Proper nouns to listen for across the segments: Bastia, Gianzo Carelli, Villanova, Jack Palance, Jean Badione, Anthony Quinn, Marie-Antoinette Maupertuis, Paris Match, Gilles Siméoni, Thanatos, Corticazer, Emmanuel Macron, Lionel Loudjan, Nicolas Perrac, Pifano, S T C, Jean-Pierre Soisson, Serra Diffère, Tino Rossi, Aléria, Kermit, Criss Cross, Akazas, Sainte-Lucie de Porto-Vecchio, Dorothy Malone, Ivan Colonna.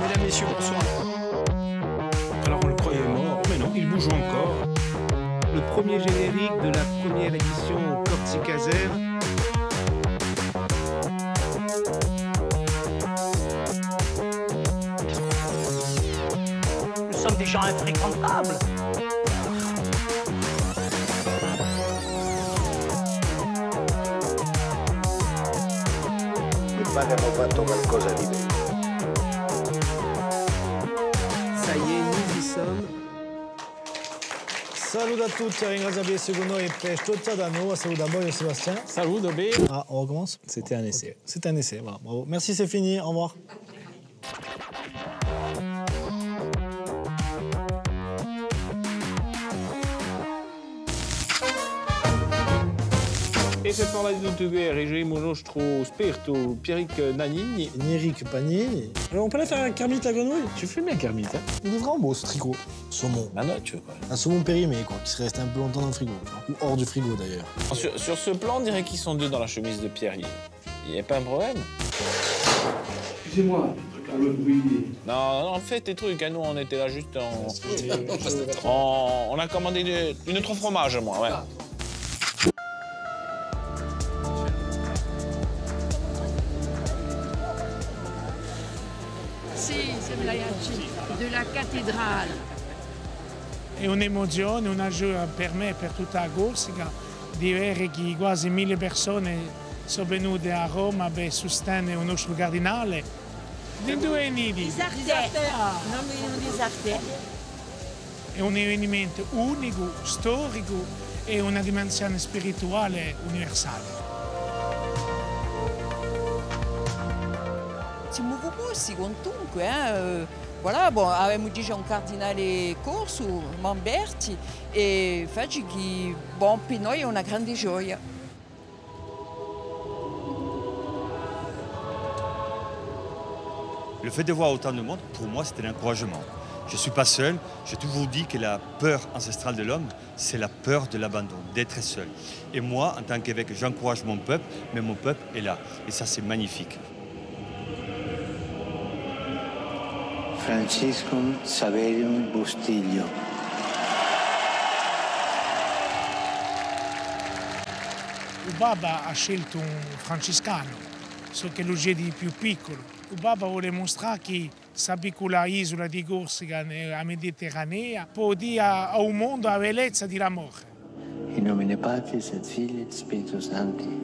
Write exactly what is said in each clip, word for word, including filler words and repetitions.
Mesdames, messieurs, bonsoir. Alors on le croyait mort, mais non, il bouge encore. Le premier générique de la première édition Corticazer. Nous sommes des gens infréquentables. Ça y est, nous y sommes. Salut à tous, ringrazio per il secondo e per tutta da noi. Salut à moi, Sébastien. Salut, Dobé. Ah, on recommence? C'était un essai. Okay. C'était un essai, voilà, bravo. Merci, c'est fini, au revoir. E se parlate di T V R, j'ai mon nostro esperto Pierrick Nanini. Néric Panier. Alors on peut aller faire un Kermit à Gonouille? Tu fais bien Kermit, hein? Il est vraiment beau ce tricot. Saumon. Bah non, tu veux quoi. Un saumon périmé, quoi, qui serait resté un peu longtemps dans le frigo. Ou hors du frigo, d'ailleurs. Sur, sur ce plan, on dirait qu'ils sont deux dans la chemise de Pierrick. Il n'y a pas un problème? Excusez-moi. Non, non, fais tes trucs, hein. Nous on était là juste en... en... On a commandé de... une autre fromage, moi, ouais. Ah. De la cathédrale. È un'emozione, una gioia per me e per tutta la Corsica di vedere che quasi mille persone sono venute a Roma per sostenere il nostro cardinale. Di due nidi. Disarte. Non mi dicono disarte. È un avvenimento unico, storico e una dimensione spirituale universale. Siamo conosciuti comunque, eh? Voilà, bon, avevamo già un cardinale corso, Mamberti, e faccio che, bon, per noi è una grande gioia. Le fait de voir autant de monde, pour moi, c'était un encouragement. Je ne suis pas seul, j'ai toujours dit que la peur ancestrale de l'homme, c'est la peur de l'abandon, d'être seul. Et moi, en tant qu'évêque, j'encourage mon peuple, mais mon peuple est là. Et ça, c'est magnifique. Francisco Saverio Bustiglio. Il Baba ha scelto un francescano, so che è l'Ugedi più piccolo. Il Baba vuole mostrare che questa piccola isola di Corsica, nella Mediterranea, può dire al mondo la bellezza della morte. In nomine Patris et Filii et Spiritus Sancti.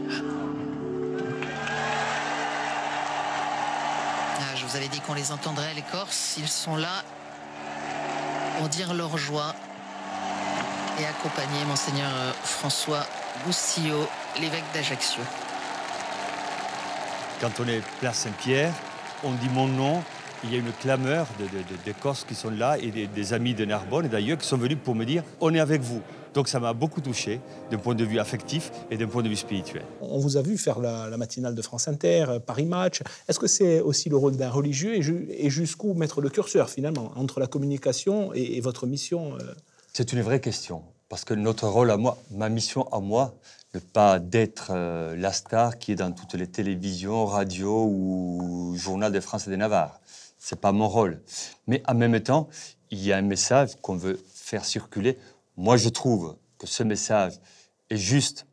Vous avez dit qu'on les entendrait, les Corses. Ils sont là pour dire leur joie et accompagner Monseigneur François Boussillot, l'évêque d'Ajaccio. Quand on est place Saint-Pierre, on dit mon nom. Il y a une clameur de, de, de, de Corses qui sont là et des, des amis de Narbonne et d'ailleurs qui sont venus pour me dire « on est avec vous ». Donc ça m'a beaucoup touché d'un point de vue affectif et d'un point de vue spirituel. On vous a vu faire la, la matinale de France Inter, Paris Match. Est-ce que c'est aussi le rôle d'un religieux et, ju et jusqu'où mettre le curseur finalement entre la communication et, et votre mission euh... C'est une vraie question parce que notre rôle à moi, ma mission à moi, n'est pas d'être euh, la star qui est dans toutes les télévisions, radios ou journal de France et de Navarre. C'est pas mon rôle. Mais en même temps, il y a un message qu'on veut faire circuler. Moi, je trouve que ce message est juste,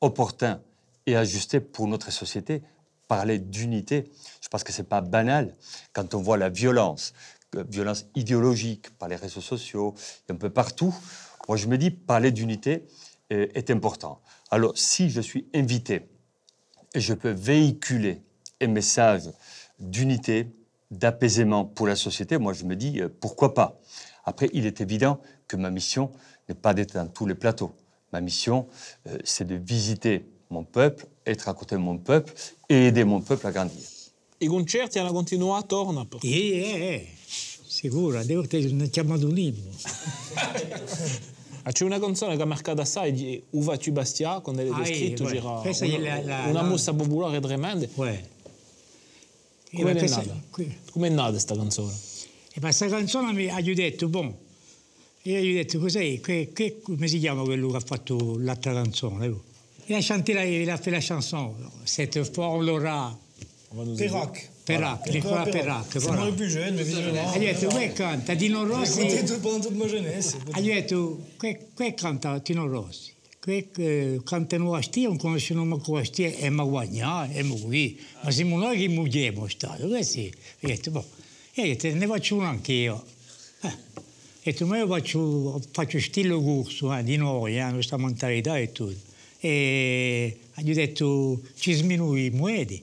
opportun et ajusté pour notre société. Parler d'unité, je pense que ce n'est pas banal. Quand on voit la violence, la violence idéologique par les réseaux sociaux, un peu partout, moi, je me dis parler d'unité est important. Alors, si je suis invité et je peux véhiculer un message d'unité, d'apaisement pour la société, moi, je me dis pourquoi pas. Après, il est évident que ma mission n'est pas d'être dans tous les plateaux. Ma mission, euh, c'est de visiter mon peuple, être à côté de mon peuple et aider mon peuple à grandir. I concerti hanno continuato o no? Eh, eh, sicuro, devo te ne chiamando un libro. C'è una canzone che ha marcato assai di Uva tu Bastia, quando è descritto, c'era una mossa popolare tremenda. Come è nata? Come è nata questa canzone? E questa canzone mi ha detto, bon, io gli ho detto, cos'è, come si chiama quello che ha fatto l'altra canzone? Il a chanté la, la, la chanson, cette forme l'aura. Pierrick. Perrac, Nicolas Perrac. Voilà. Sono il più jeune, visiblement. Ha detto, quel canta Tino Rossi. Ho sentito pendant toute ma jeunesse. Ha detto, quel canta Tino Rossi. Quel cantano a Stia, non conosciamo a Stia, è ma guagna, è ma qui. Ma siamo noi che muoviamo, stato. Questi, ho detto, boh. E ho detto, ne faccio uno anch'io. E tu me faccio faccio stile corso eh, di noi, eh, questa mentalità e tutto. E gli ho detto ci sminui muedi.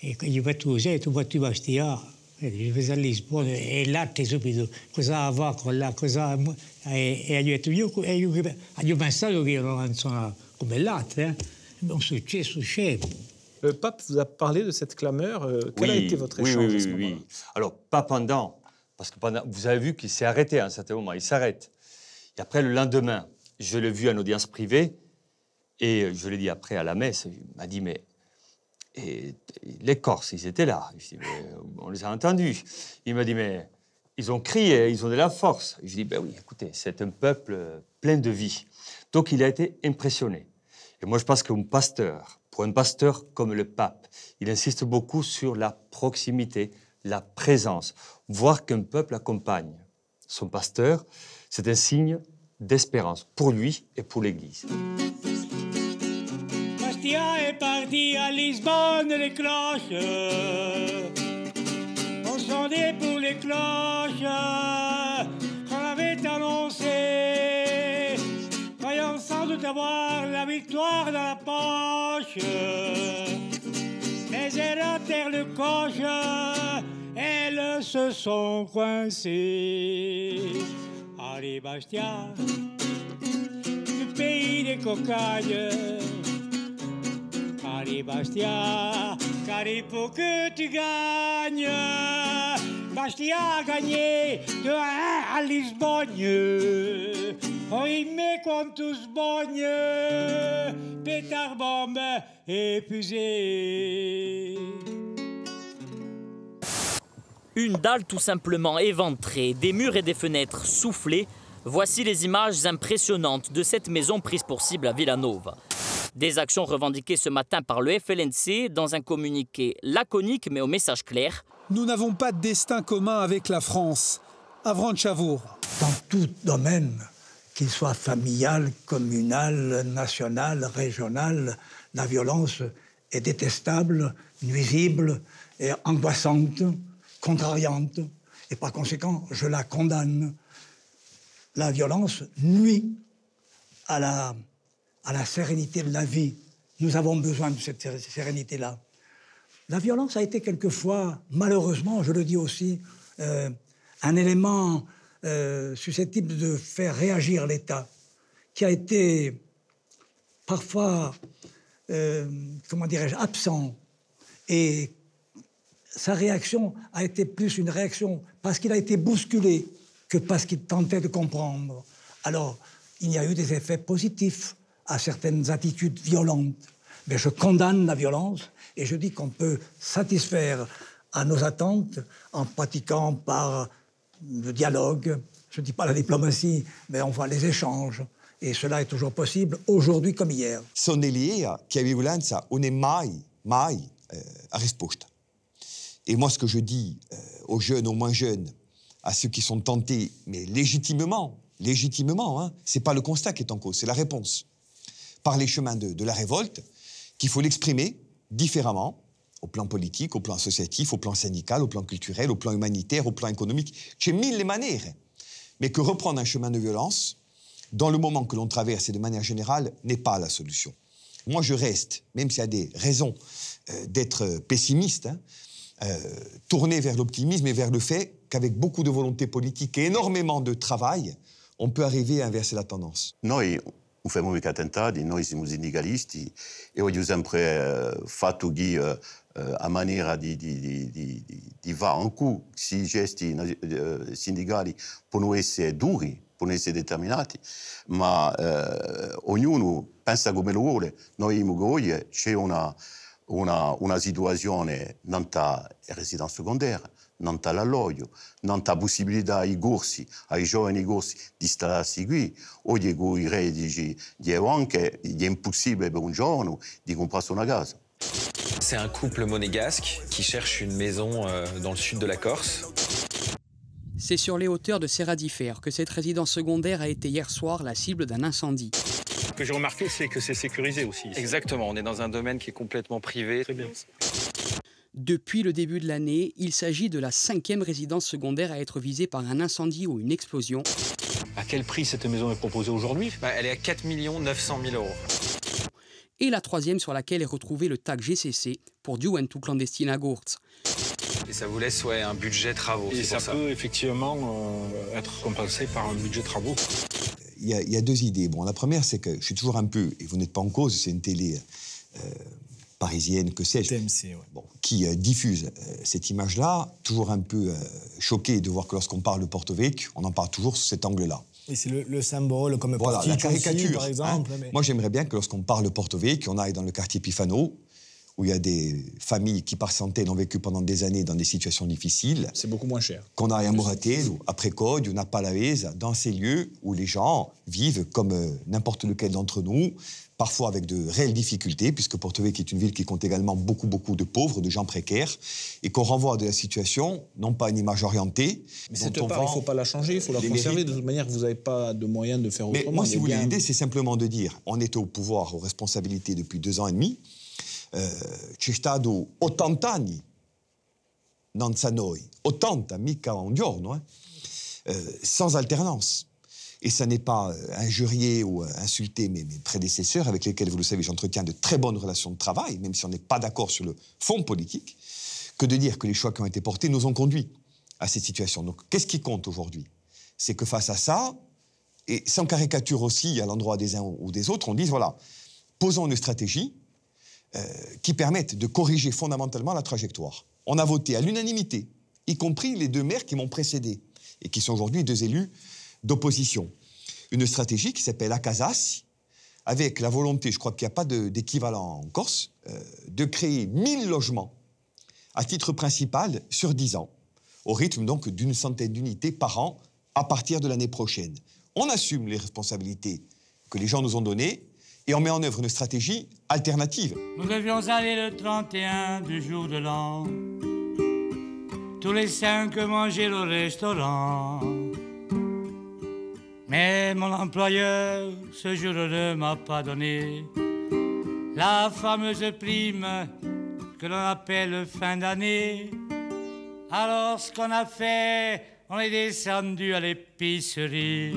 E gli ho fatto così, tu fatti Bastia, gli fai a Lisbona e l'arte subito, cosa va con la cosa. E, e gli ho detto io, e io, gli ho pensato che io ero una canzone come l'altra, eh? Un successo scemo. Le pape vous a parlé de cette clameur. Euh, quel oui, a été votre échange oui, oui, à ce moment-là? Oui. Alors, pas pendant. Parce que pendant, vous avez vu qu'il s'est arrêté à un certain moment, il s'arrête. Et après, le lendemain, je l'ai vu en audience privée, et je l'ai dit après à la messe, il m'a dit, mais et, et les Corses, ils étaient là. Je dis, mais, on les a entendus. Il m'a dit, mais ils ont crié, ils ont de la force. Je dis, ben oui, écoutez, c'est un peuple plein de vie. Donc, il a été impressionné. Et moi, je pense qu'un pasteur, pour un pasteur comme le pape, il insiste beaucoup sur la proximité, la présence, voir qu'un peuple accompagne son pasteur, c'est un signe d'espérance pour lui et pour l'Église. Bastia est parti à Lisbonne, les cloches. On chantait pour les cloches qu'on avait annoncé. Voyons sans doute avoir la victoire dans la poche. Mais elle ratèrent le coche. Elles se sont coincées. Allez, Bastia, le pays des cocailles. Allez, Bastia, car il faut que tu gagnes. Bastia a gagné de un à Lisbonne. On y met qu'on tous bogne. Pétard, bombe et fusée. Une dalle tout simplement éventrée, des murs et des fenêtres soufflés, voici les images impressionnantes de cette maison prise pour cible à Villanova. Des actions revendiquées ce matin par le F L N C dans un communiqué laconique mais au message clair. Nous n'avons pas de destin commun avec la France. Avran Chavour. Dans tout domaine, qu'il soit familial, communal, national, régional, la violence est détestable, nuisible et angoissante. Contrariante, et par conséquent, je la condamne. La violence nuit à la, à la sérénité de la vie. Nous avons besoin de cette sérénité-là. La violence a été quelquefois, malheureusement, je le dis aussi, euh, un élément euh, susceptible de faire réagir l'État, qui a été parfois, euh, comment dirais-je, absent et sa réaction a été plus une réaction parce qu'il a été bousculé que parce qu'il tentait de comprendre. Alors, il y a eu des effets positifs à certaines attitudes violentes. Mais je condamne la violence et je dis qu'on peut satisfaire à nos attentes en pratiquant par le dialogue. Je ne dis pas la diplomatie, mais on voit les échanges. Et cela est toujours possible, aujourd'hui comme hier. Sono l'idée que la violence n'est jamais, jamais la réponse. Et moi, ce que je dis euh, aux jeunes, aux moins jeunes, à ceux qui sont tentés, mais légitimement, légitimement, hein, c'est pas le constat qui est en cause, c'est la réponse. Par les chemins de, de la révolte, qu'il faut l'exprimer différemment, au plan politique, au plan associatif, au plan syndical, au plan culturel, au plan humanitaire, au plan économique, chez mille manières. Mais que reprendre un chemin de violence, dans le moment que l'on traverse et de manière générale, n'est pas la solution. Moi, je reste, même s'il y a des raisons euh, d'être pessimiste, hein, Euh, tourner vers l'optimisme et vers le fait qu'avec beaucoup de volonté politique et énormément de travail, on peut arriver à inverser la tendance. Noi facciamo i attentati, noi siamo sindacalisti e ho sempre eh, fatto che eh, a maniera di, di, di, di, di va in cui si gesti eh, sindacali possono essere duri, possono essere determinati, ma eh, ognuno pensa come lo vuole. Noi in Mogoglie c'è una Una, una situazione non ha residenza secondaria, non ha l'alloggio, non ha possibilità ai corsi, ai giovani corsi di starsi qui, o di cui i redditi, di anche è impossibile per un giovane di comprarsi una casa. c'est un couple monégasque qui cherche une maison euh, dans le sud de la Corse. C'est sur les hauteurs de Serra Diffère que cette résidence secondaire a été hier soir la cible d'un incendie. Ce que j'ai remarqué, c'est que c'est sécurisé aussi. Ici. Exactement, on est dans un domaine qui est complètement privé. Très bien. Depuis le début de l'année, il s'agit de la cinquième résidence secondaire à être visée par un incendie ou une explosion. À quel prix cette maison est proposée aujourd'hui ? Bah, elle est à quatre millions neuf cent mille euros. Et la troisième sur laquelle est retrouvé le tag G C C pour Gioventù Clandestina Gurz. Et ça vous laisse ouais, un budget travaux. Et ça, ça peut effectivement euh, être compensé par un budget travaux. Il y a, il y a deux idées. Bon, la première, c'est que je suis toujours un peu, et vous n'êtes pas en cause, c'est une télé... Euh, parisienne, que sais-je, T M C, ouais. Bon, qui euh, diffuse euh, cette image-là, toujours un peu euh, choqué de voir que lorsqu'on parle de Porto Vecchio, on en parle toujours sous cet angle-là. Et c'est le, le symbole, comme voilà, la caricature, aussi, par exemple. Hein. Mais... Moi, j'aimerais bien que lorsqu'on parle de Porto Vecchio, on aille dans le quartier Pifano, où il y a des familles qui, par centaines, ont vécu pendant des années dans des situations difficiles. C'est beaucoup moins cher. Qu'on aille à Muraté, à Trico, ou à Palavesa, dans ces lieux où les gens vivent comme euh, n'importe lequel d'entre nous, parfois avec de réelles difficultés, puisque Porto Vecchio est une ville qui compte également beaucoup, beaucoup de pauvres, de gens précaires, et qu'on renvoie de la situation, non pas une image orientée... Mais cette part, il ne faut pas la changer, il faut la conserver. Mérites. De toute manière, vous n'avez pas de moyens de faire autrement. Mais moi, si vous voulez l'idée, c'est simplement de dire, on est au pouvoir, aux responsabilités depuis deux ans et demi, c'è stato ottanta anni, non sa noi, ottanta, mica un giorno, sans alternance. Et ça n'est pas injurier ou insulter mes, mes prédécesseurs, avec lesquels, vous le savez, j'entretiens de très bonnes relations de travail, même si on n'est pas d'accord sur le fond politique, que de dire que les choix qui ont été portés nous ont conduits à cette situation. Donc, qu'est-ce qui compte aujourd'hui? C'est que face à ça, et sans caricature aussi à l'endroit des uns ou des autres, on dise, voilà, posons une stratégie euh, qui permette de corriger fondamentalement la trajectoire. On a voté à l'unanimité, y compris les deux maires qui m'ont précédé, et qui sont aujourd'hui deux élus d'opposition. Une stratégie qui s'appelle Akazas, avec la volonté, je crois qu'il n'y a pas d'équivalent en Corse, euh, de créer mille logements à titre principal sur dix ans, au rythme donc d'une centaine d'unités par an à partir de l'année prochaine. On assume les responsabilités que les gens nous ont données et on met en œuvre une stratégie alternative. Nous devions aller le trente et un du jour de l'an, tous les cinq manger au restaurant. Mais mon employeur, ce jour, ne m'a pas donné la fameuse prime que l'on appelle fin d'année. Alors ce qu'on a fait, on est descendu à l'épicerie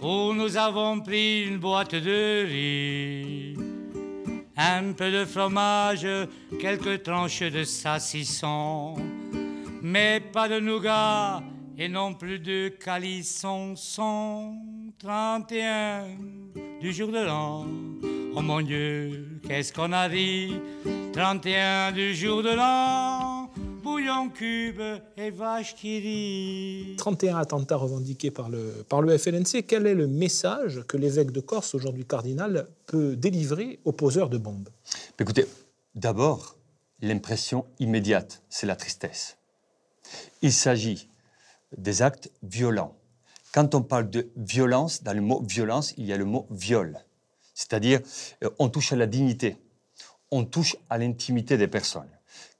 où nous avons pris une boîte de riz, un peu de fromage, quelques tranches de saucisson, mais pas de nougat. Et non plus de calisson, son trente et un du jour de l'an. Oh mon Dieu, qu'est-ce qu'on a ri, trente et un du jour de l'an, bouillon cube et vache qui rit. trente et un attentats revendiqués par le, par le F L N C. Quel est le message que l'évêque de Corse, aujourd'hui cardinal, peut délivrer aux poseurs de bombes? Écoutez, d'abord, l'impression immédiate, c'est la tristesse. Il s'agit des actes violents. Quand on parle de violence, dans le mot « violence », il y a le mot « viol ». C'est-à-dire, euh, on touche à la dignité, on touche à l'intimité des personnes.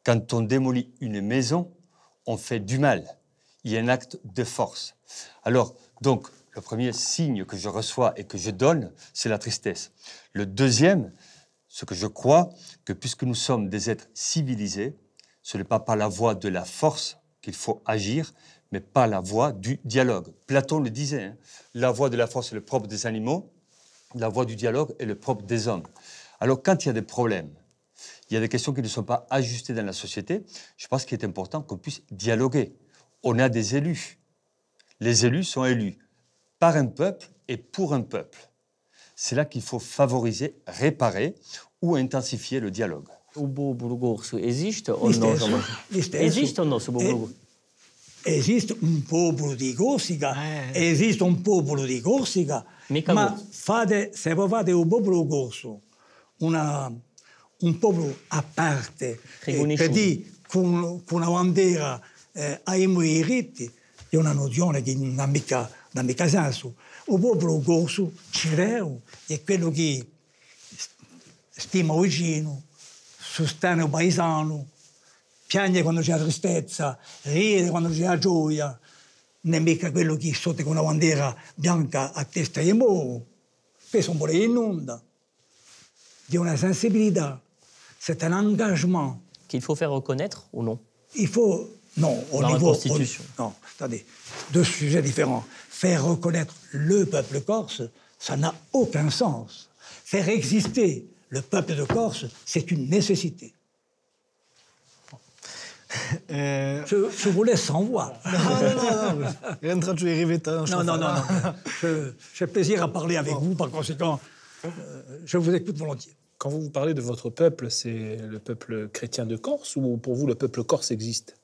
Quand on démolit une maison, on fait du mal. Il y a un acte de force. Alors, donc, le premier signe que je reçois et que je donne, c'est la tristesse. Le deuxième, ce que je crois, que puisque nous sommes des êtres civilisés, ce n'est pas par la voie de la force qu'il faut agir, mais pas la voie du dialogue. Platon le disait, hein, la voie de la force est le propre des animaux, la voie du dialogue est le propre des hommes. Alors quand il y a des problèmes, il y a des questions qui ne sont pas ajustées dans la société, je pense qu'il est important qu'on puisse dialoguer. On a des élus. Les élus sont élus par un peuple et pour un peuple. C'est là qu'il faut favoriser, réparer ou intensifier le dialogue. Le peuple corse existe ou non? Existe ou non ce peuple? Esiste un popolo di Corsica, eh. esiste un popolo di Corsica, Mica ma fate, se provate un popolo corso, una, un popolo a parte, eh, per dire, con, con una bandiera eh, ai diritti, è una nozione che non ha mica, non ha mica senso. Un popolo corso c'è, è quello che stima vicino, sostiene un paesano, piagne quando c'è la tristezza, ride quando c'è la gioia, non è mica quello che sotto con una bandiera bianca a testa di muro. Questo è un po' in onda. Il y a une sensibilité, c'est un engagement. Qu'il faut faire reconnaître ou non? Il faut, non, au Dans niveau... la Constitution. Au, non, attendez, deux sujets différents. Faire reconnaître le peuple corse, ça n'a aucun sens. Faire exister le peuple de Corse, c'est une nécessité. Euh... Je, je vous laisse sans voix. Non, non, non. Rien de traduire, répétant. Non, non, non. non. J'ai plaisir à parler avec vous, par conséquent, euh, je vous écoute volontiers. Quand vous, vous parlez de votre peuple, c'est le peuple chrétien de Corse ou pour vous, le peuple corse existe?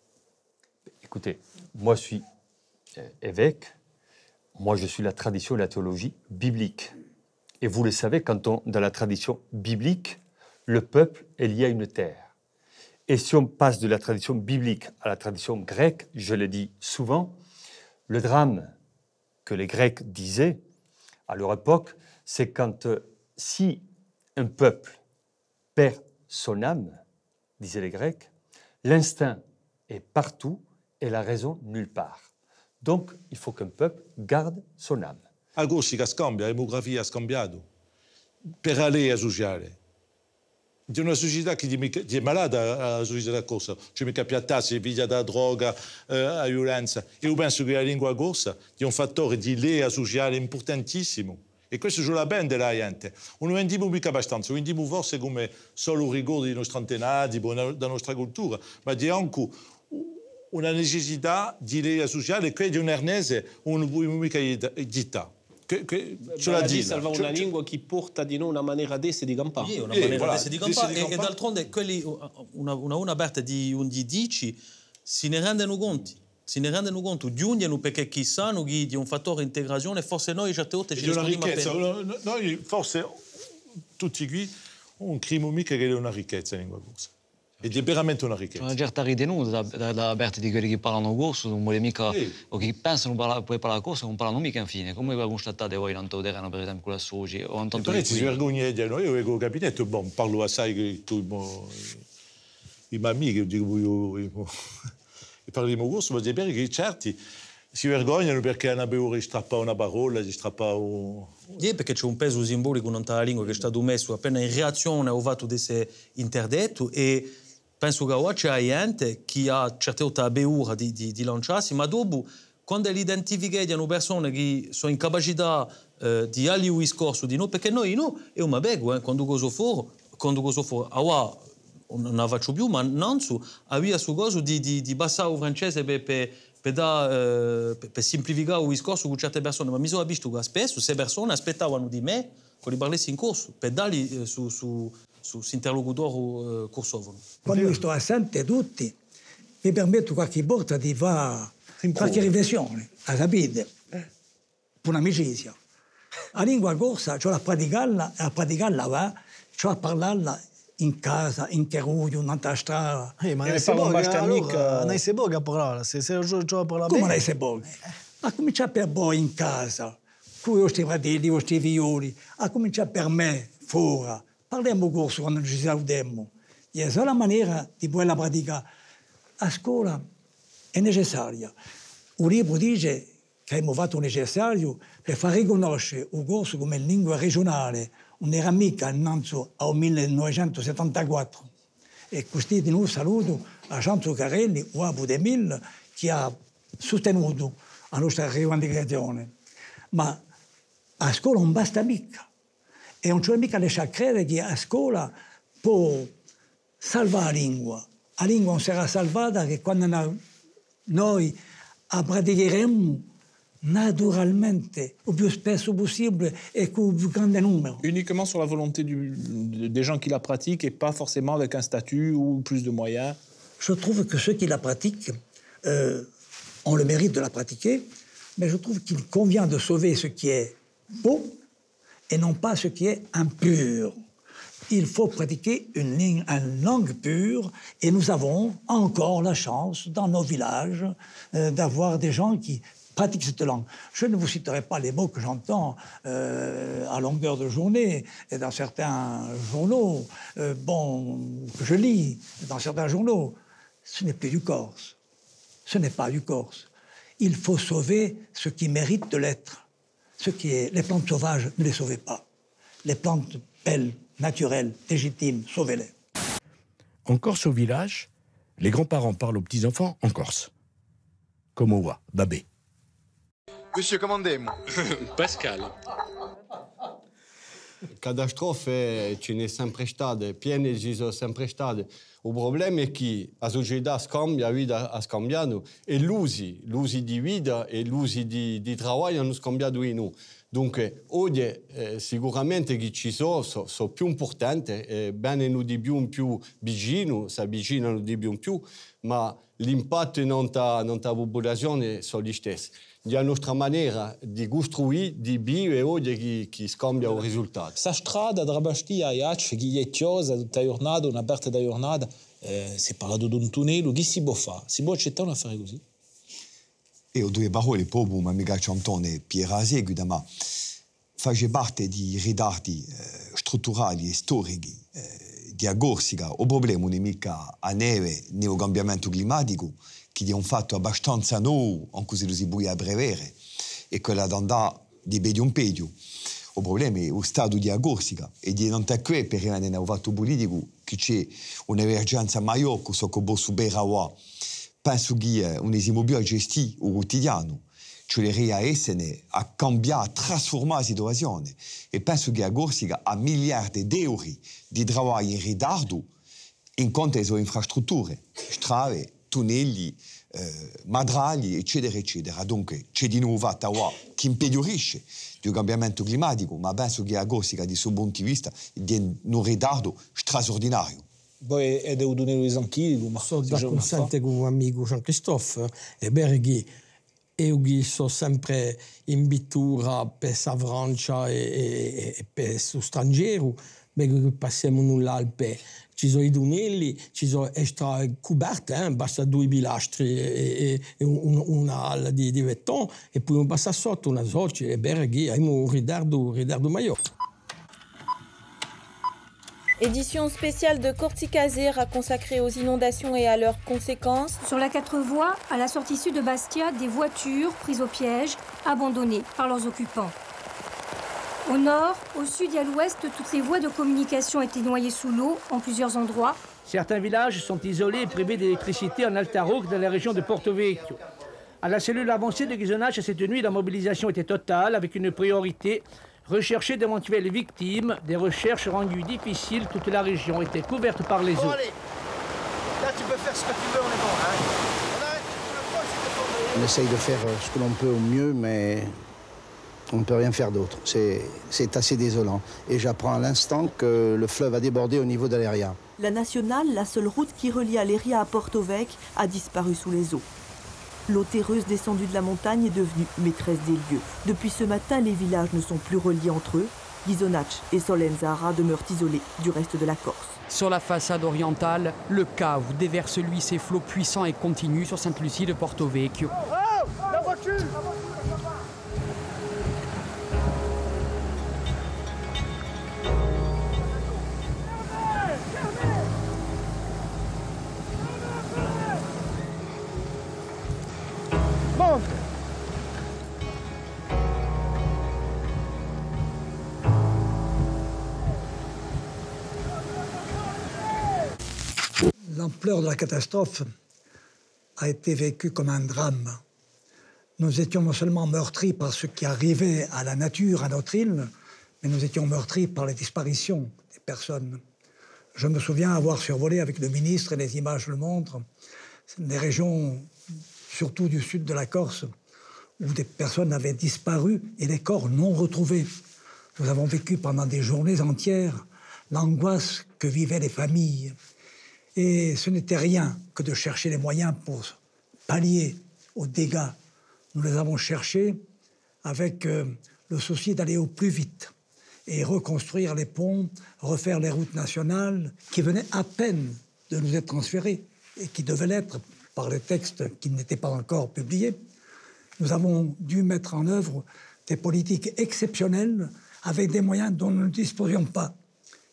Écoutez, moi je suis évêque, moi je suis la tradition et la théologie biblique. Et vous le savez, quand on, dans la tradition biblique, le peuple est lié à une terre. Et si on passe de la tradition biblique à la tradition grecque, je le dis souvent, le drame que les Grecs disaient à leur époque, c'est quand euh, si... un peuple perd son âme, disaient les Grecs, l'instinct est partout et la raison nulle part. Donc, il faut qu'un peuple garde son âme. La gauche a changé, l'hémographie a changé pour aller à Zugiare. Di una società che è malata, la società corsa, cioè mi capita tassi, piglia da droga, eh, a violenza. Io penso che la lingua corsa è un fattore di lea sociale importantissimo. E questo ce l'ha bene della gente. Non vendiamo mica abbastanza, vendiamo forse come solo rigore dei nostri antenati, della nostra cultura, ma c'è anche una necessità di lei sociale che di un ernese non può mica dita. Che, che ce la dice. Salvare una lingua che porta di noi una maniera desse di campare. Sì, una maniera eh, voilà, desse di campare. E, e d'altronde quelli, una, una una aperta di un di dici, si ne rendono conti. Si ne rendono conto, giungono perché chi sanno che di un fattore integrazione forse noi certe volte ci rispondiamo appena. Noi forse tutti qui non crediamo mica che è una ricchezza la lingua corsa. Ed è veramente una ricchezza. C'è una certa ridenuta da parte di quelli che parlano corso, non vuole mica, o che pensano di poter parlare corso, non parlano mica infine. Come constatate voi tanto terreno, per esempio, la Soci? Però si vergogna di noi, io ho capito, bon, parlo assai con i miei amici, dico... E parliamo corso, ma sapere che certi si vergognano perché hanno paura di strappare una parola, di strappare un... Sì, perché c'è un peso simbolico in tanta lingua che è stato messo appena in reazione al fatto di essere interdetto e penso che oggi c'è gente che ha certe volte la paura di, di, di lanciarsi, ma dopo, quando identificano persone che sono in capacità eh, di alliare il discorso di no, perché noi no, è una begola, eh, quando cosa fuori, quando cosa fuori, ah, non la faccio più, ma non so, aveva su cosa di, di, di passare il francese per, per, per, da, eh, per, per semplificare il discorso con certe persone, ma mi sono visto che spesso queste persone aspettavano di me che li parlassi in corso, per darli eh, su, su, su, su interlocutore eh, corsofono. Quando io sto assente tutti, mi permetto qualche volta di fare qualche riflessione, a capire, per un'amicizia. La lingua corsa, cioè a praticarla, a praticarla va, cioè a parlarla, in casa, in Teruglio, in Antastrada. Eh, ma non si bocca, allora, non si bocca parola, se si gioca per la bene. Come non si bocca? A cominciare per voi in casa, con i vostri fratelli, i vostri figlioli, a cominciare per me, fuori. Parliamo corso quando ci salutiamo. E la sola maniera di poterla praticare a scuola è necessaria. Un libro dice che abbiamo fatto necessario per far riconoscere il corso come lingua regionale. Non era mica innanzi al millenovecentosettantaquattro. E così di nuovo saluto a Gianzo Carelli, uomo di Mille, che ha sostenuto la nostra rivendicazione. Ma a scuola non basta mica. E non c'è mica lasciare credere che a scuola può salvare la lingua. La lingua non sarà salvata che quando noi la praticheremo naturalmente, au plus spesso possible et au plus grand nombre. Uniquement sur la volonté du, des gens qui la pratiquent et pas forcément avec un statut ou plus de moyens. Je trouve que ceux qui la pratiquent euh, ont le mérite de la pratiquer, mais je trouve qu'il convient de sauver ce qui est beau et non pas ce qui est impur. Il faut pratiquer une, ligne, une langue pure et nous avons encore la chance dans nos villages euh, d'avoir des gens qui pratique cette langue. Je ne vous citerai pas les mots que j'entends euh, à longueur de journée et dans certains journaux, euh, bon, que je lis dans certains journaux. Ce n'est plus du Corse. Ce n'est pas du Corse. Il faut sauver ce qui mérite de l'être. Ce qui est, les plantes sauvages, ne les sauvez pas. Les plantes belles, naturelles, légitimes, sauvez-les. En Corse au village, les grands-parents parlent aux petits-enfants en Corse. Comme au wa, babé. Monsieur, comment dites-vous ? Pascal. Catastrofe ce ne sempre state, piene ci sono sempre state. Il problema è che la società scambia, la vita ha scambiato e l'uso, l'uso di vita e l'uso di, di lavoro hanno scambiato in noi. Dunque, oggi eh, sicuramente che ci sono, sono so più importanti, eh, vengono di più, più vicino, si avvicinano di più in più, ma l'impatto nella popolazione sono gli stessi. La nostra maniera di costruire, di vivere oggi che scambia il risultato. La strada da Rabasti a Iacci, che è chiosa, tutta giornata, una parte da giornata, si parla di un tunnel, che si può fare? Si può accettare una fare così? Eu due parole proprio, ma mica cantone Pierrasi, Gudama, face parte di ritardi eh, strutturali e storici eh, di Agorsica. Il problema non è mica a neve né il cambiamento climatico, che è un fatto abbastanza nuovo, anche se lo si può abbreviare, e quella d'andare di peggio in peggio. Il problema è lo stato di Agorsica e di non tacque per rimanere in un fatto politico che c'è un'emergenza maggiore che so che può superare ora. Penso che non siamo più a gestire il quotidiano, cioè a essere, a cambiare, a trasformare la situazione. E penso che a Corsica ha miliardi di euro di lavoro in ritardo in quanto alle infrastrutture, strade, tunnelli, eh, madragli, eccetera, eccetera. Dunque c'è di nuovo a Tawa che impedisce il cambiamento climatico, ma penso che a Corsica, da questo punto di vista, è un ritardo straordinario. Poi è un esempio, ma sono d'accordo con un amico Jean-Christophe, e Berghi, io sono sempre in pittura per la Francia e, e per lo straniero, perché passiamo nell'Alpe, ci sono i tunnelli, ci sono extra coperti, eh? Basta due pilastri e, e un, un'ala di, di vettone, e poi un passa sotto, una sorcia, e Berghi, abbiamo un ritardo, ritardo maggiore. Édition spéciale de Corticazer consacrée aux inondations et à leurs conséquences. Sur la quatre voies, à la sortie sud de Bastia, des voitures prises au piège, abandonnées par leurs occupants. Au nord, au sud et à l'ouest, toutes les voies de communication étaient noyées sous l'eau en plusieurs endroits. Certains villages sont isolés et privés d'électricité en Alta Rocque dans la région de Porto Vecchio. À la cellule avancée de Grisonnage, cette nuit, la mobilisation était totale avec une priorité. Rechercher d'éventuelles victimes, des recherches rendues difficiles, toute la région était couverte par les eaux. Bon, allez. Là, tu peux faire ce que tu veux, on est bon. Hein. On, on essaye de faire ce que l'on peut au mieux, mais on ne peut rien faire d'autre. C'est assez désolant. Et j'apprends à l'instant que le fleuve a débordé au niveau d'Aléria. La nationale, la seule route qui relie Aléria à Porto Vecchio, a disparu sous les eaux. L'eau terreuse descendue de la montagne est devenue maîtresse des lieux. Depuis ce matin, les villages ne sont plus reliés entre eux. Ghisonacci et Solenzara demeurent isolés du reste de la Corse. Sur la façade orientale, le cave déverse lui ses flots puissants et continus sur Sainte-Lucie de Porto-Vecchio. Oh, oh, la voiture ! L'ampleur de la catastrophe a été vécue comme un drame. Nous étions non seulement meurtris par ce qui arrivait à la nature, à notre île, mais nous étions meurtris par les disparitions des personnes. Je me souviens avoir survolé avec le ministre, et les images le montrent, les régions, surtout du sud de la Corse, où des personnes avaient disparu et des corps non retrouvés. Nous avons vécu pendant des journées entières l'angoisse que vivaient les familles. Et ce n'était rien que de chercher les moyens pour pallier aux dégâts. Nous les avons cherchés avec euh, le souci d'aller au plus vite et reconstruire les ponts, refaire les routes nationales qui venaient à peine de nous être transférées et qui devaient l'être par les textes qui n'étaient pas encore publiés. Nous avons dû mettre en œuvre des politiques exceptionnelles avec des moyens dont nous ne disposions pas,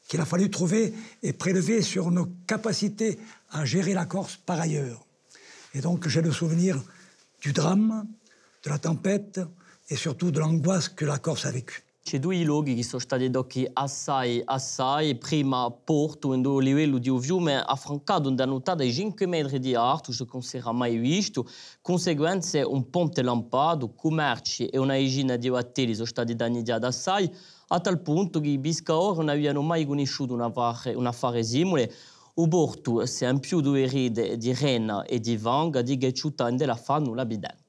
qu'il a fallu trouver et prélever sur nos capacités à gérer la Corse par ailleurs. Et donc j'ai le souvenir du drame, de la tempête et surtout de l'angoisse que la Corse a vécue. C'è due i luoghi che sono stati docchi assai, assai, prima Porto, in due livello di un fiume affrancato da nuotata di cinque metri di alto, se non si era mai visto, conseguenze un ponte lampato, commerci e una decina di battelli sono stati danneggiati assai, a tal punto che i pescatori non avevano mai conosciuto una affare, un affare simile. O Porto, se in più due ride di rena e di vanga, di che ciutan della fanno l'abitante.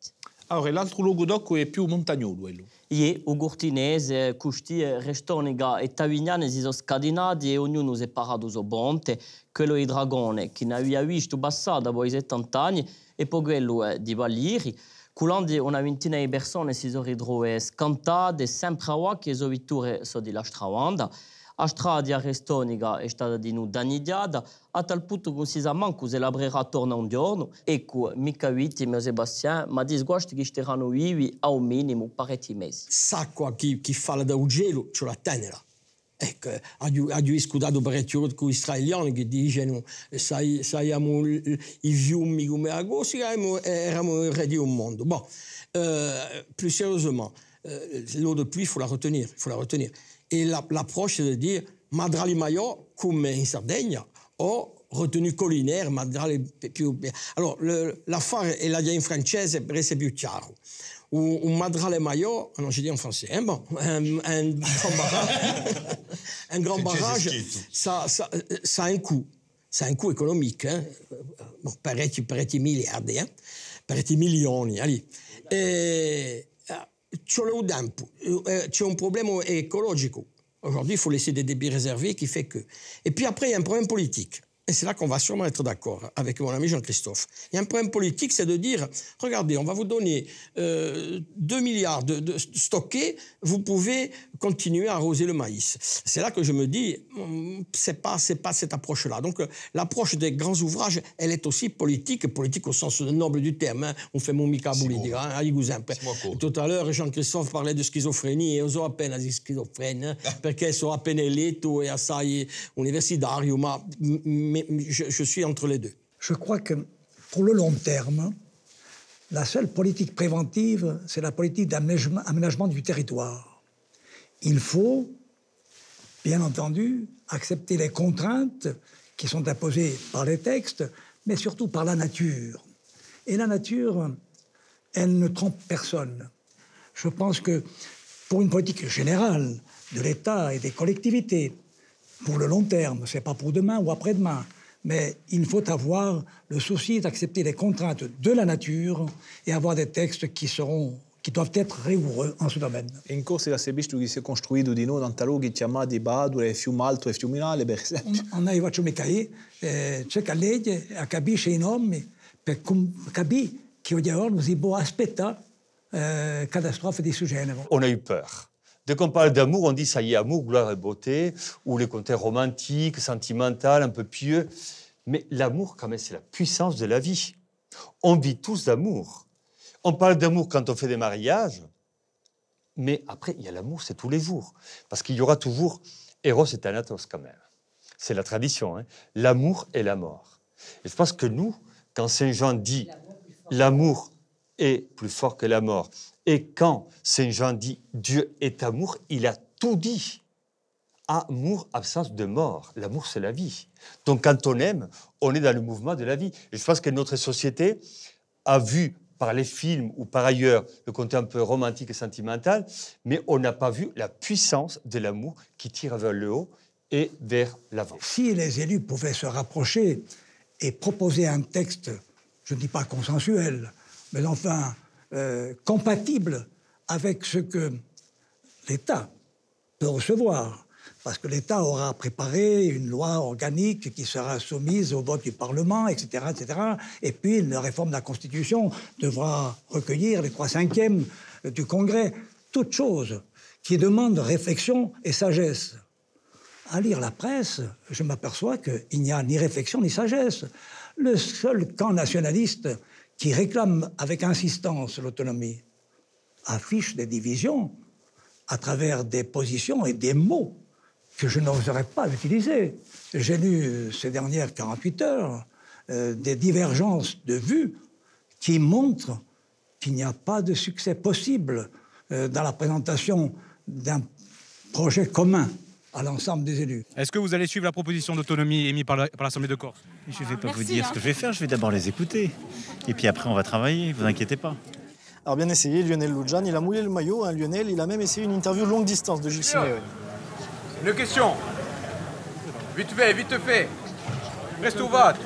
Allora, l'altro luogo d'occhio è più montagnolo, quello. Ie, o Gortinese, Custie, Restoniga e Tavignane si sono scatenati e ognuno si è parato sul ponte. Quello di Dragone, che ne aveva visto passata poi settanta anni, e poi quello di Vallieri. Colando una ventina di persone si sono ritrovate scantate, sempre a occhi e soprattutto sono di la Stravanda. La strada Restoniga è stata di nuovo danneggiata, a tal punto che non si sa manco se la brera torna un giorno. Ecco, mica vittime, Sebastiano, ma disguasti che staranno vivi a un minimo parecchi mesi. S'acqua che, che falla da un gelo, c'è la tenera. Ecco, ho ascoltato parecchi israeliani che dicono sai, siamo i fiumi come la Corsica, eravamo il re di un mondo. Bon, euh, plus sérieusement, euh, l'eau de pluie, il faut la retenir, il faut la retenir. Et l'approche, c'est de dire Madrali Maio, comme en Sardaigne, ou retenue collinaire, Madrali. Alors, l'affaire et la gagne française, c'est plus chiaro. Ou Madrali Maio, non, j'ai dit en français, hein, bon, un, un grand barrage, un grand barrage ça, ça, ça a un coût. Ça a un coût économique. Hein. Bon, pareil, pareil, milliards, hein. Pareil, millions, allez. Et. C'è un problème écologique. Aujourd'hui, il faut laisser des débits réservés qui fait que... Et puis après, il y a un problème politique. Et c'est là qu'on va sûrement être d'accord avec mon ami Jean-Christophe. Il y a un problème politique, c'est de dire, regardez, on va vous donner euh, deux milliards de, de stockés, vous pouvez continuer à arroser le maïs. C'est là que je me dis, c'est pas, c'est pas cette approche-là. Donc l'approche des grands ouvrages, elle est aussi politique, politique au sens noble du terme. Hein. On fait mon micabouli, bon. Hein, bon. Tout à l'heure, Jean-Christophe parlait de schizophrénie, et on a à peine dit schizophrène, hein, parce qu'ils sont à peine letto et assai universitario, mais Mais je, je suis entre les deux. Je crois que, pour le long terme, la seule politique préventive, c'est la politique d'aménagement du territoire. Il faut, bien entendu, accepter les contraintes qui sont imposées par les textes, mais surtout par la nature. Et la nature, elle ne trompe personne. Je pense que, pour une politique générale de l'État et des collectivités, pour le long terme, ce n'est pas pour demain ou après-demain, mais il faut avoir le souci d'accepter les contraintes de la nature et avoir des textes qui seront, qui doivent être rigoureux en ce domaine. In Corsica si è visto che si è costruito di nuovo tanti luoghi chiamati Badure, Fiumalto e Fiuminale, per esempio. On a fatto micaie, c'è che legge a capisce i nomi per capire che oggi si può aspettare catastrofe di questo genere. On a eu peur. Dès qu'on parle d'amour, on dit ça y est, amour, gloire et beauté, ou les côtés romantiques, sentimentaux, un peu pieux. Mais l'amour, quand même, c'est la puissance de la vie. On vit tous d'amour. On parle d'amour quand on fait des mariages, mais après, il y a l'amour, c'est tous les jours. Parce qu'il y aura toujours Eros et Thanatos, quand même. C'est la tradition, hein. L'amour et la mort. Et je pense que nous, quand Saint Jean dit l'amour est plus fort que la mort, et quand Saint Jean dit « Dieu est amour », il a tout dit. Amour, absence de mort. L'amour, c'est la vie. Donc quand on aime, on est dans le mouvement de la vie. Et je pense que notre société a vu, par les films ou par ailleurs, le côté un peu romantique et sentimental, mais on n'a pas vu la puissance de l'amour qui tire vers le haut et vers l'avant. Si les élus pouvaient se rapprocher et proposer un texte, je ne dis pas consensuel, mais enfin... Euh, compatible avec ce que l'État peut recevoir. Parce que l'État aura préparé une loi organique qui sera soumise au vote du Parlement, et cetera, et cetera. Et puis, la réforme de la Constitution devra recueillir les trois cinquièmes du Congrès. Toute chose qui demande réflexion et sagesse. À lire la presse, je m'aperçois qu'il n'y a ni réflexion ni sagesse. Le seul camp nationaliste qui réclament avec insistance l'autonomie, affichent des divisions à travers des positions et des mots que je n'oserais pas utiliser. J'ai lu ces dernières quarante-huit heures euh, des divergences de vues qui montrent qu'il n'y a pas de succès possible euh, dans la présentation d'un projet commun à l'ensemble des élus. Est-ce que vous allez suivre la proposition d'autonomie émise par l'Assemblée de Corse? Je ne vais pas Merci, vous dire hein. ce que je vais faire, je vais d'abord les écouter. Et puis après, on va travailler, ne vous inquiétez pas. Alors bien essayé, Lionel Loudjan, il a mouillé le maillot. Hein, Lionel, il a même essayé une interview longue distance de Gilles Siméoni. Une question. Vite fait, vite fait. Reste au vote.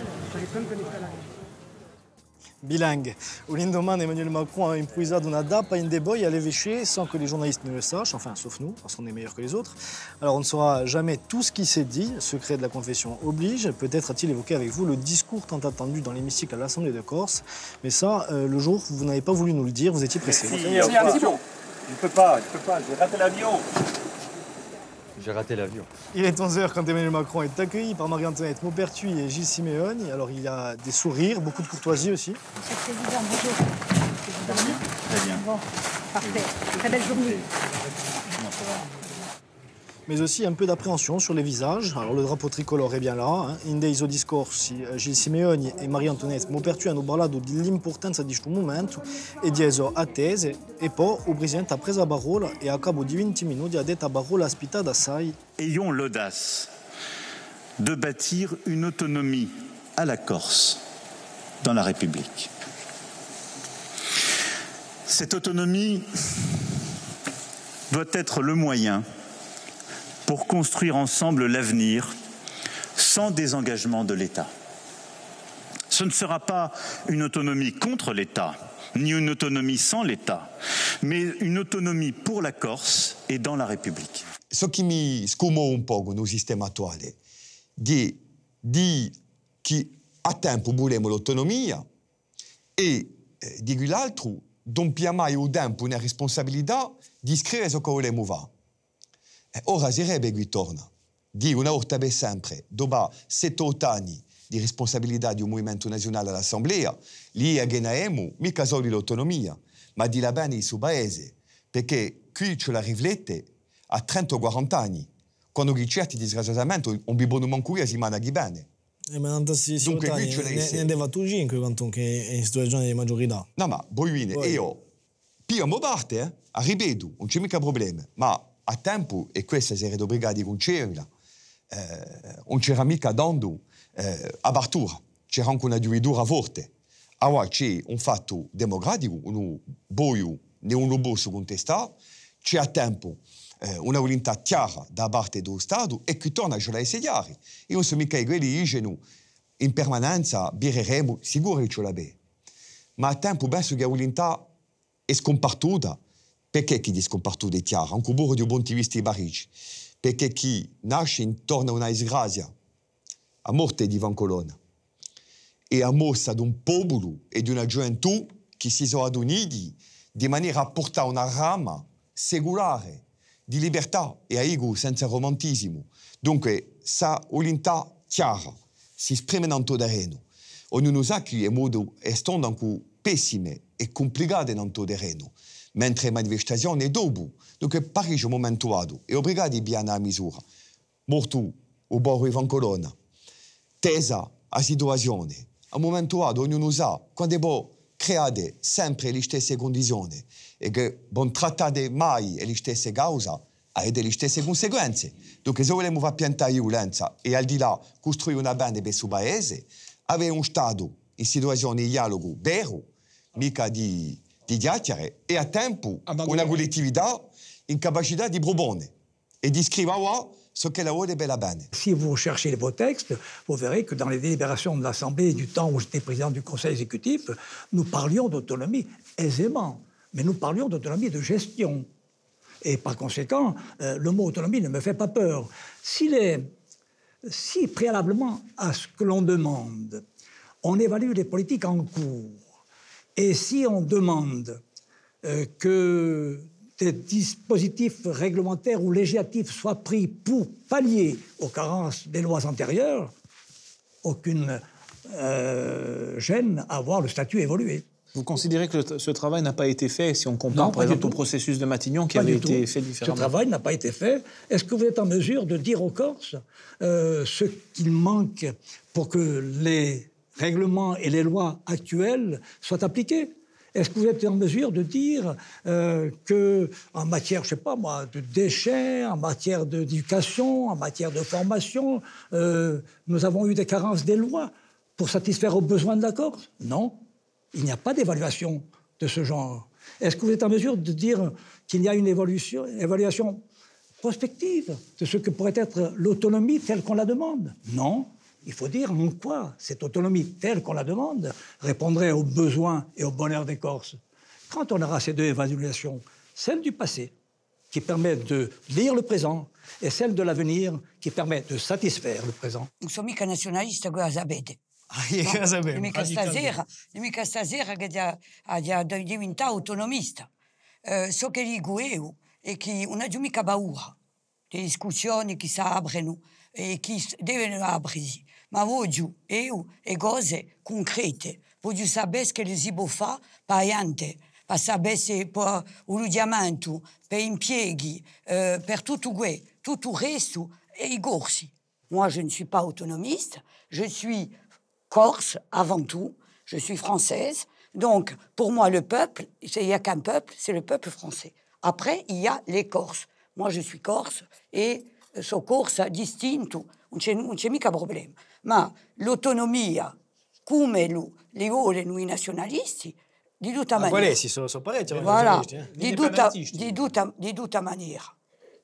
Bilingue. L'indomane, Emmanuel Macron a improvisato una dappa in debo à l'évêché sans que les journalistes ne le sachent, enfin sauf nous, parce qu'on est meilleurs que les autres. Alors on ne saura jamais tout ce qui s'est dit, secret de la confession oblige. Peut-être a-t-il évoqué avec vous le discours tant attendu dans l'hémicycle à l'Assemblée de Corse, mais ça, euh, le jour, vous n'avez pas voulu nous le dire, vous étiez pressé. Si, si, attention. Je ne peux pas, je ne peux pas, j'ai raté l'avion. J'ai raté l'avion. Il est onze heures quand Emmanuel Macron est accueilli par Marie-Antoinette Maupertuis et Gilles Siméoni. Alors il y a des sourires, beaucoup de courtoisie aussi. Monsieur le Président, bonjour. Très bien. Très bien. Bon, parfait. Très belle journée. Mais aussi un peu d'appréhension sur les visages. Alors le drapeau tricolore est bien là. Hein. In deiso discorsi, Gilles Siméoni e Marie-Antoinette Maupertuis hanno parlato dell'importanza di questo momento e di eso attese. E poi il Presidente ha preso la parola e a capo di venti minuti ha detto la parola aspettata assai. Ayons l'audace de bâtir une autonomie à la Corse dans la République. Cette autonomie doit être le moyen pour construire ensemble l'avenir sans désengagement de l'État. Ce ne sera pas une autonomie contre l'État, ni une autonomie sans l'État, mais une autonomie pour la Corse et dans la République. Ce qui me scumo un poco nel sistema attuale di di chi a tempo volemo l'autonomia e eh, di quell'altro non pia mai o tempo una responsabilità di scrivere ciò che volemo va. Ora si rebbe qui torna, di una volta per sempre, dopo settant'anni di responsabilità di un movimento nazionale all'Assemblea, lì aggenaemo mica solo l'autonomia, ma di là bene il suo paese, perché qui ce la riflette a trenta o quaranta anni, quando chi certi disgraziatamente non vivono manco qui a settimana chi bene. E ma tanto si dunque qui ce la riflette. Ne andava tu cinque, quanto che in questa regione di maggiorità. No ma, Boivine, Poi... io, piamo parte, eh, a ripeto, non c'è mica problema, ma... A tempo, e questa si era obbligati a concerla, eh, non c'era mica dando eh, apertura, c'era anche una dividura forte. Allora c'è un fatto democratico, un boio, né uno posso contestare, c'è a tempo eh, una volontà chiara da parte dello Stato e qui torna a giocare i diari. E non sono mica quelli che dicono in permanenza birreremo, sicuro che ce l'abbiamo. Ma a tempo penso che la volontà è scompartuta. Perché chi discompartuto è chiaro? Anche un burro di un buon tivista di Parigi. Perché chi nasce intorno a una disgrazia, a morte di Ivan Colonna, e a mossa di un popolo e di una gioventù che si sono aduniti di maniera a portare una rama secolare di libertà e a ego senza romantismo. Dunque, sa volontà chiara si esprime in tutto terreno. Ognuno sa che è modo estondo anche pessime e complicate in tutto terreno. Mentre manifestazione è dopo, dunque Parigi è un momento adatto e obbligati a Piana a misura. Morto o Borgo Ivan Colonna, tesa a situazione, a un momento adatto ognuno sa, quando poi create sempre le stesse condizioni e che non trattate mai le stesse cause, avete le stesse conseguenze. Dunque se vogliamo far piantare violenza e al di là costruire una bene per il suo paese, avere un Stato in situazione di dialogo vero, mica di... di diattere e a tempo una collettività incapacità di proporre e di scrivere ce qu'elle a de la benne. Si vous recherchez vos textes, vous verrez que dans les délibérations de l'Assemblée du temps où j'étais président du Conseil exécutif, nous parlions d'autonomie aisément, mais nous parlions d'autonomie de gestion. Et par conséquent, euh, le mot autonomie ne me fait pas peur. Si, les, si préalablement à ce que l'on demande, on évalue les politiques en cours, et si on demande euh, que des dispositifs réglementaires ou législatifs soient pris pour pallier aux carences des lois antérieures, aucune euh, gêne à voir le statut évoluer. Vous considérez que le, ce travail n'a pas été fait si on compare, non, par exemple, au processus de Matignon qui pas avait été tout. fait différemment? Ce travail n'a pas été fait. Est-ce que vous êtes en mesure de dire aux Corses euh, ce qu'il manque pour que les règlements et les lois actuelles soient appliqués? Est-ce que vous êtes en mesure de dire euh, qu'en matière, je ne sais pas moi, de déchets, en matière d'éducation, en matière de formation, euh, nous avons eu des carences des lois pour satisfaire aux besoins de la Corse? Non. Il n'y a pas d'évaluation de ce genre. Est-ce que vous êtes en mesure de dire qu'il y a une évolution, évaluation prospective de ce que pourrait être l'autonomie telle qu'on la demande? Non. Il faut dire en quoi cette autonomie telle qu'on la demande répondrait aux besoins et au bonheur des Corses. Quand on aura ces deux évaluations, celle du passé, qui permet de lire le présent, et celle de l'avenir, qui permet de satisfaire le présent. Nous sommes mica nationalistes à Zabed. E mica stasera, e mica stasera che è diventato autonomista. So che dico io è che non c'è mica paura delle discussioni che si aprono e che devono aprirsi, ma voglio io e cose concrete, voglio sapere che si può fare per niente, per sapere per un diamante, per impieghi, per tutto questo, tutto il resto e i corsi. Moi, je ne suis pas autonomiste, je suis corse avant tout, je suis française. Donc, pour moi, le peuple, il n'y a qu'un peuple, c'est le peuple français. Après, il y a les Corses. Moi, je suis corse et ce corse distinto, non c'è mica problème. Ma l'autonomia, come le vogliono i nationalisti, di tutta maniera. Qual è? Si sono parecchi. Voilà, di tutta maniera.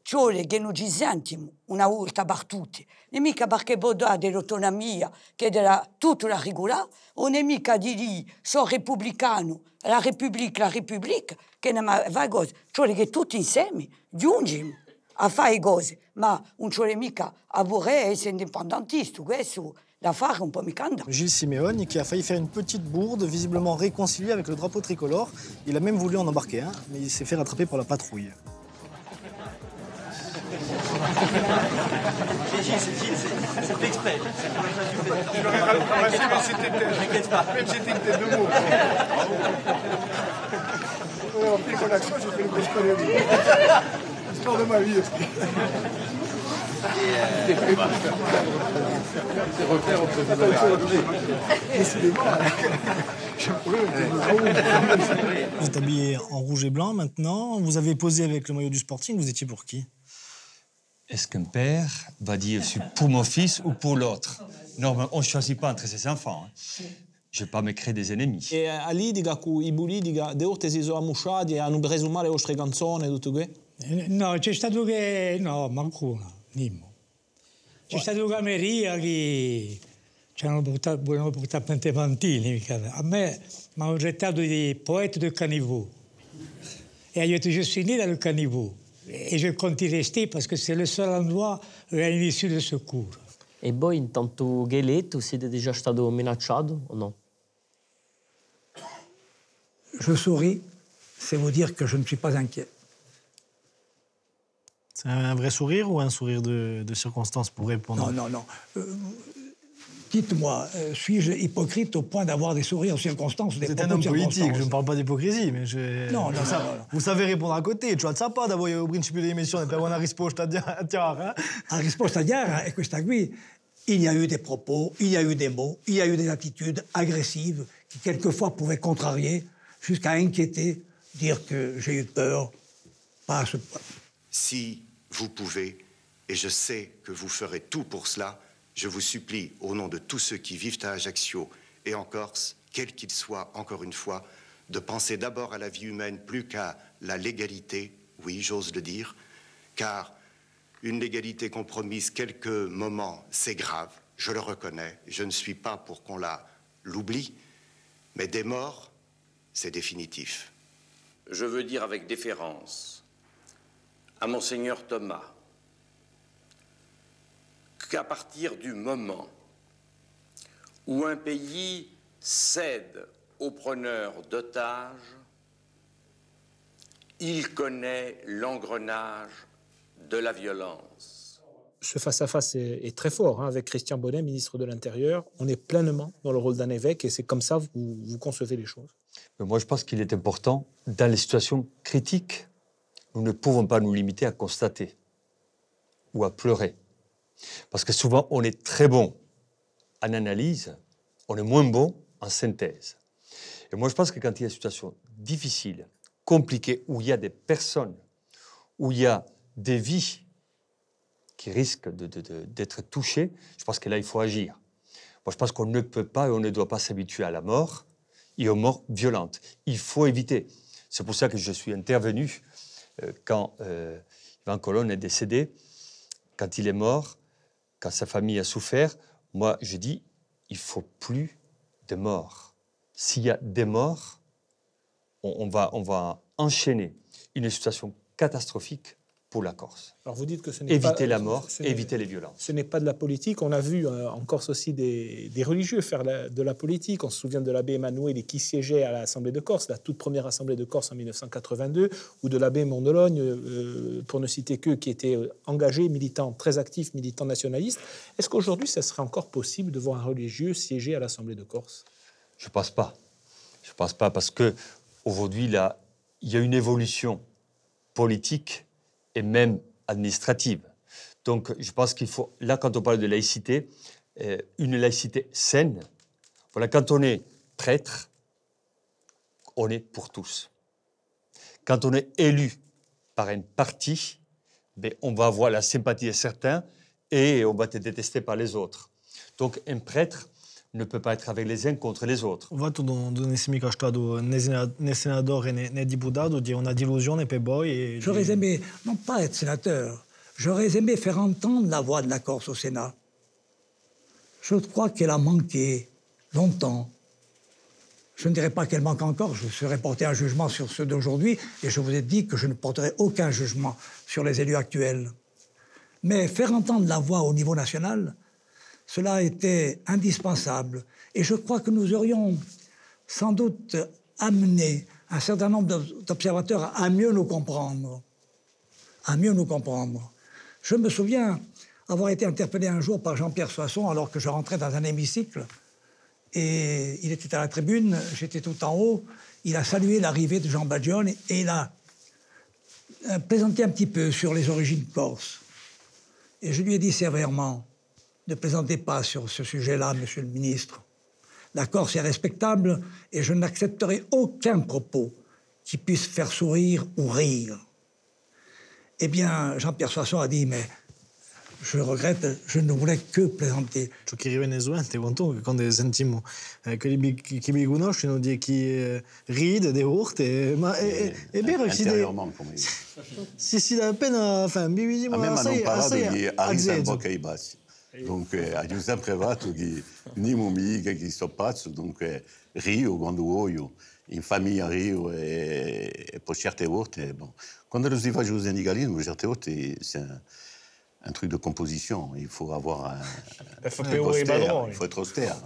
Ciole che non ci sentiamo una volta per tutti, non è mica perché voglio dell'autonomia, che è tutta la regola, non è mica di dire sono repubblicano, la Repubblica, la Repubblica, che non fa cose, ciole che tutti insieme giungiamo a fare cose, ma non c'è mica a vorrei essere indipendentista, questo. Gilles Siméoni, qui a failli faire une petite bourde, visiblement réconcilié avec le drapeau tricolore. Il a même voulu en embarquer un, hein, mais il s'est fait rattraper par la patrouille. C'est exprès. T'inquiète pas. Même si c'était une tête de mot. En plus, en action, j'ai fait une grosse connerie. L'histoire de ma vie aussi. C'est refaire au président de la République. Décidément, je vous êtes habillé en rouge et blanc maintenant. Vous avez posé avec le maillot du Sporting. Vous étiez pour qui? Est-ce qu'un père va dire je suis pour mon fils ou pour l'autre? Normalement, on ne choisit pas entre ses enfants. Hein. Je ne vais pas me créer des ennemis. Et Ali dit que les bullies disent de ortes ils ont amusé et ont résumé les autres chansons et tout ça. Non, c'è stato che no, manco una, Nimmo. C'è stato Cameria che ci hanno portato, volevano portare Pentefantini. A me mi hanno gettato di poète de caniveau. Et io je suis né dans le caniveau. Et je compte y rester parce que c'est le seul endroit où il y a une issue de secours. Et voi, intanto che hai letto, siete déjà stato minacciato ou non? Je souris, c'est vous dire que je ne suis pas inquiet. C'est un vrai sourire ou un sourire de, de circonstance pour répondre? Non, non, non. Euh, Dites-moi, euh, suis-je hypocrite au point d'avoir des sourires de circonstance? Vous êtes un homme politique, je ne parle pas d'hypocrisie, mais je... Non, non, ça va. Vous savez répondre à côté, tu ne sais pas d'avoir au principe de l'émission de avoir une risposta chiara. Une risposta chiara, et questa qui, il y a eu des propos, il y a eu des mots, il y a eu des attitudes agressives qui, quelquefois, pouvaient contrarier, jusqu'à inquiéter, dire que j'ai eu peur, pas à ce point. Si vous pouvez, et je sais que vous ferez tout pour cela, je vous supplie, au nom de tous ceux qui vivent à Ajaccio et en Corse, quels qu'ils soient, encore une fois, de penser d'abord à la vie humaine plus qu'à la légalité, oui, j'ose le dire, car une légalité compromise quelques moments, c'est grave, je le reconnais, je ne suis pas pour qu'on la l'oublie, mais des morts, c'est définitif. Je veux dire avec déférence à Monseigneur Thomas qu'à partir du moment où un pays cède aux preneurs d'otages, il connaît l'engrenage de la violence. ce face-à-face est, est très fort, hein, avec Christian Bonnet, ministre de l'Intérieur. On est pleinement dans le rôle d'un évêque et c'est comme ça que vous, vous concevez les choses. Mais moi, je pense qu'il est important, dans les situations critiques, nous ne pouvons pas nous limiter à constater ou à pleurer. Parce que souvent, on est très bon en analyse, on est moins bon en synthèse. Et moi, je pense que quand il y a des situations difficiles, compliquées, où il y a des personnes, où il y a des vies qui risquent de, de, de, d'être touchées, je pense que là, il faut agir. Moi, je pense qu'on ne peut pas et on ne doit pas s'habituer à la mort et aux morts violentes. Il faut éviter. C'est pour ça que je suis intervenu euh, quand euh, Ivan Colonna est décédé, quand il est mort, quand sa famille a souffert. Moi, je dis, il ne faut plus de morts. S'il y a des morts, on, on, va, on va enchaîner une situation catastrophique pour la Corse. Alors vous dites que ce n'est éviter pas, la mort, éviter les violences. Ce n'est pas de la politique. On a vu euh, en Corse aussi des, des religieux faire la, de la politique. On se souvient de l'abbé Emmanuel et qui siégeait à l'Assemblée de Corse, la toute première Assemblée de Corse en mille neuf cent quatre-vingt-deux, ou de l'abbé Mondelogne, euh, pour ne citer qu'eux, qui était engagé, militant très actif, militant nationaliste. Est-ce qu'aujourd'hui, ça serait encore possible de voir un religieux siéger à l'Assemblée de Corse? Je ne pense pas. Je ne pense pas parce qu'aujourd'hui, là, il y a une évolution politique et même administrative. Donc, je pense qu'il faut, là, quand on parle de laïcité, euh, une laïcité saine. Voilà, quand on est prêtre, on est pour tous. Quand on est élu par un parti, ben, on va avoir la sympathie de certains et on va être détesté par les autres. Donc, un prêtre ne peut pas être avec les uns contre les autres. Vatu do nesmika stadu ne senador ne diputado, on a d'illusion et peboy. J'aurais aimé, non pas être sénateur, j'aurais aimé faire entendre la voix de la Corse au Sénat. Je crois qu'elle a manqué longtemps. Je ne dirais pas qu'elle manque encore, je serais porté un jugement sur ceux d'aujourd'hui et je vous ai dit que je ne porterai aucun jugement sur les élus actuels. Mais faire entendre la voix au niveau national, cela était indispensable. Et je crois que nous aurions sans doute amené un certain nombre d'observateurs à mieux nous comprendre. À mieux nous comprendre. Je me souviens avoir été interpellé un jour par Jean-Pierre Soisson alors que je rentrais dans un hémicycle. Et il était à la tribune, j'étais tout en haut. Il a salué l'arrivée de Jean Badione et il a plaisanté un petit peu sur les origines corses. Et je lui ai dit sévèrement: ne plaisantez pas sur ce sujet-là, monsieur le ministre. La Corse est respectable et je n'accepterai aucun propos qui puisse faire sourire ou rire. Eh bien, Jean-Pierre Soisson a dit, mais je regrette, je ne voulais que plaisanter. Ciò che rimane suente quanto quando sentimo chi mi conoscono dire chi ride des urte, ma è vero che intérieurement pour moi. Si si la pena, enfin, mi diciamo assai assai azzezzo. Donc, a Giuseppe Prevato che ni mio amico che sto pazzo, dunque rio quando voglio, in famiglia rio e, e poi certe volte, bon. Quando lo si fa giù senegalismo, certe volte c'est un, un truc de composition, il faut avoir un, un peu austère, il faut être austère,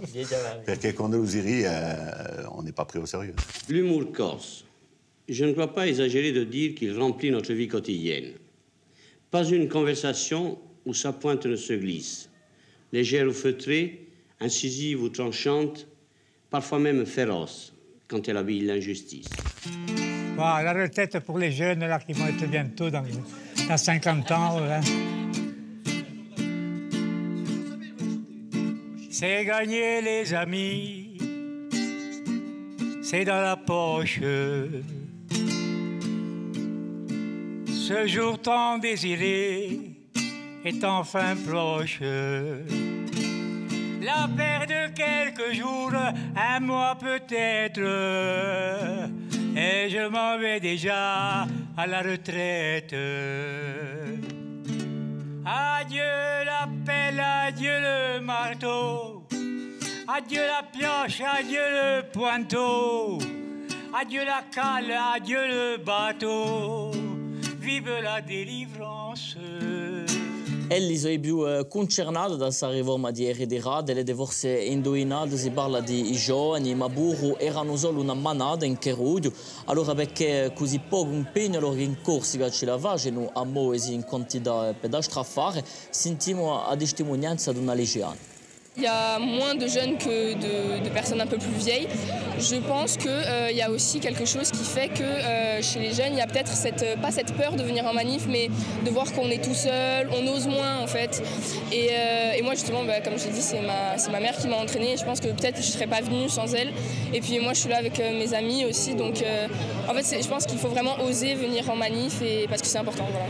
perché quando lo si rit, euh, on n'est pas pris au sérieux. L'humour corse, je ne crois pas exagérer de dire qu'il remplit notre vie quotidienne. Pas une conversation où sa pointe ne se glisse. Légère ou feutrée, incisive ou tranchante, parfois même féroce, quand elle habille l'injustice. Wow, la retraite pour les jeunes là, qui vont être bientôt dans, dans cinquante ans. Hein. C'est gagner les amis, c'est dans la poche. Ce jour tant désiré est enfin proche. La paire de quelques jours, un mois peut-être, et je m'en vais déjà à la retraite. Adieu la pelle, adieu le marteau, adieu la pioche, adieu le pointeau, adieu la cale, adieu le bateau, vive la délivrance. Elli sono più concernati da questa riforma di eredità, delle divorze indovinate, si parla di giovani, ma burro erano solo una manata in Cherudio. Allora perché così poco impegno allora che in Corsica ce la facciano a muoversi in quantità per da straffare, sentiamo a testimonianza di una liceana. Il y a moins de jeunes que de, de personnes un peu plus vieilles. Je pense qu'il euh, y a aussi quelque chose qui fait que euh, chez les jeunes, il y a peut-être cette, pas cette peur de venir en manif, mais de voir qu'on est tout seul, on ose moins en fait. Et, euh, et moi justement, bah, comme je l'ai dit, c'est ma, c'est ma mère qui m'a entraînée. Je pense que peut-être je ne serais pas venue sans elle. Et puis moi, je suis là avec euh, mes amis aussi. Donc euh, en fait, je pense qu'il faut vraiment oser venir en manif et, parce que c'est important. Voilà.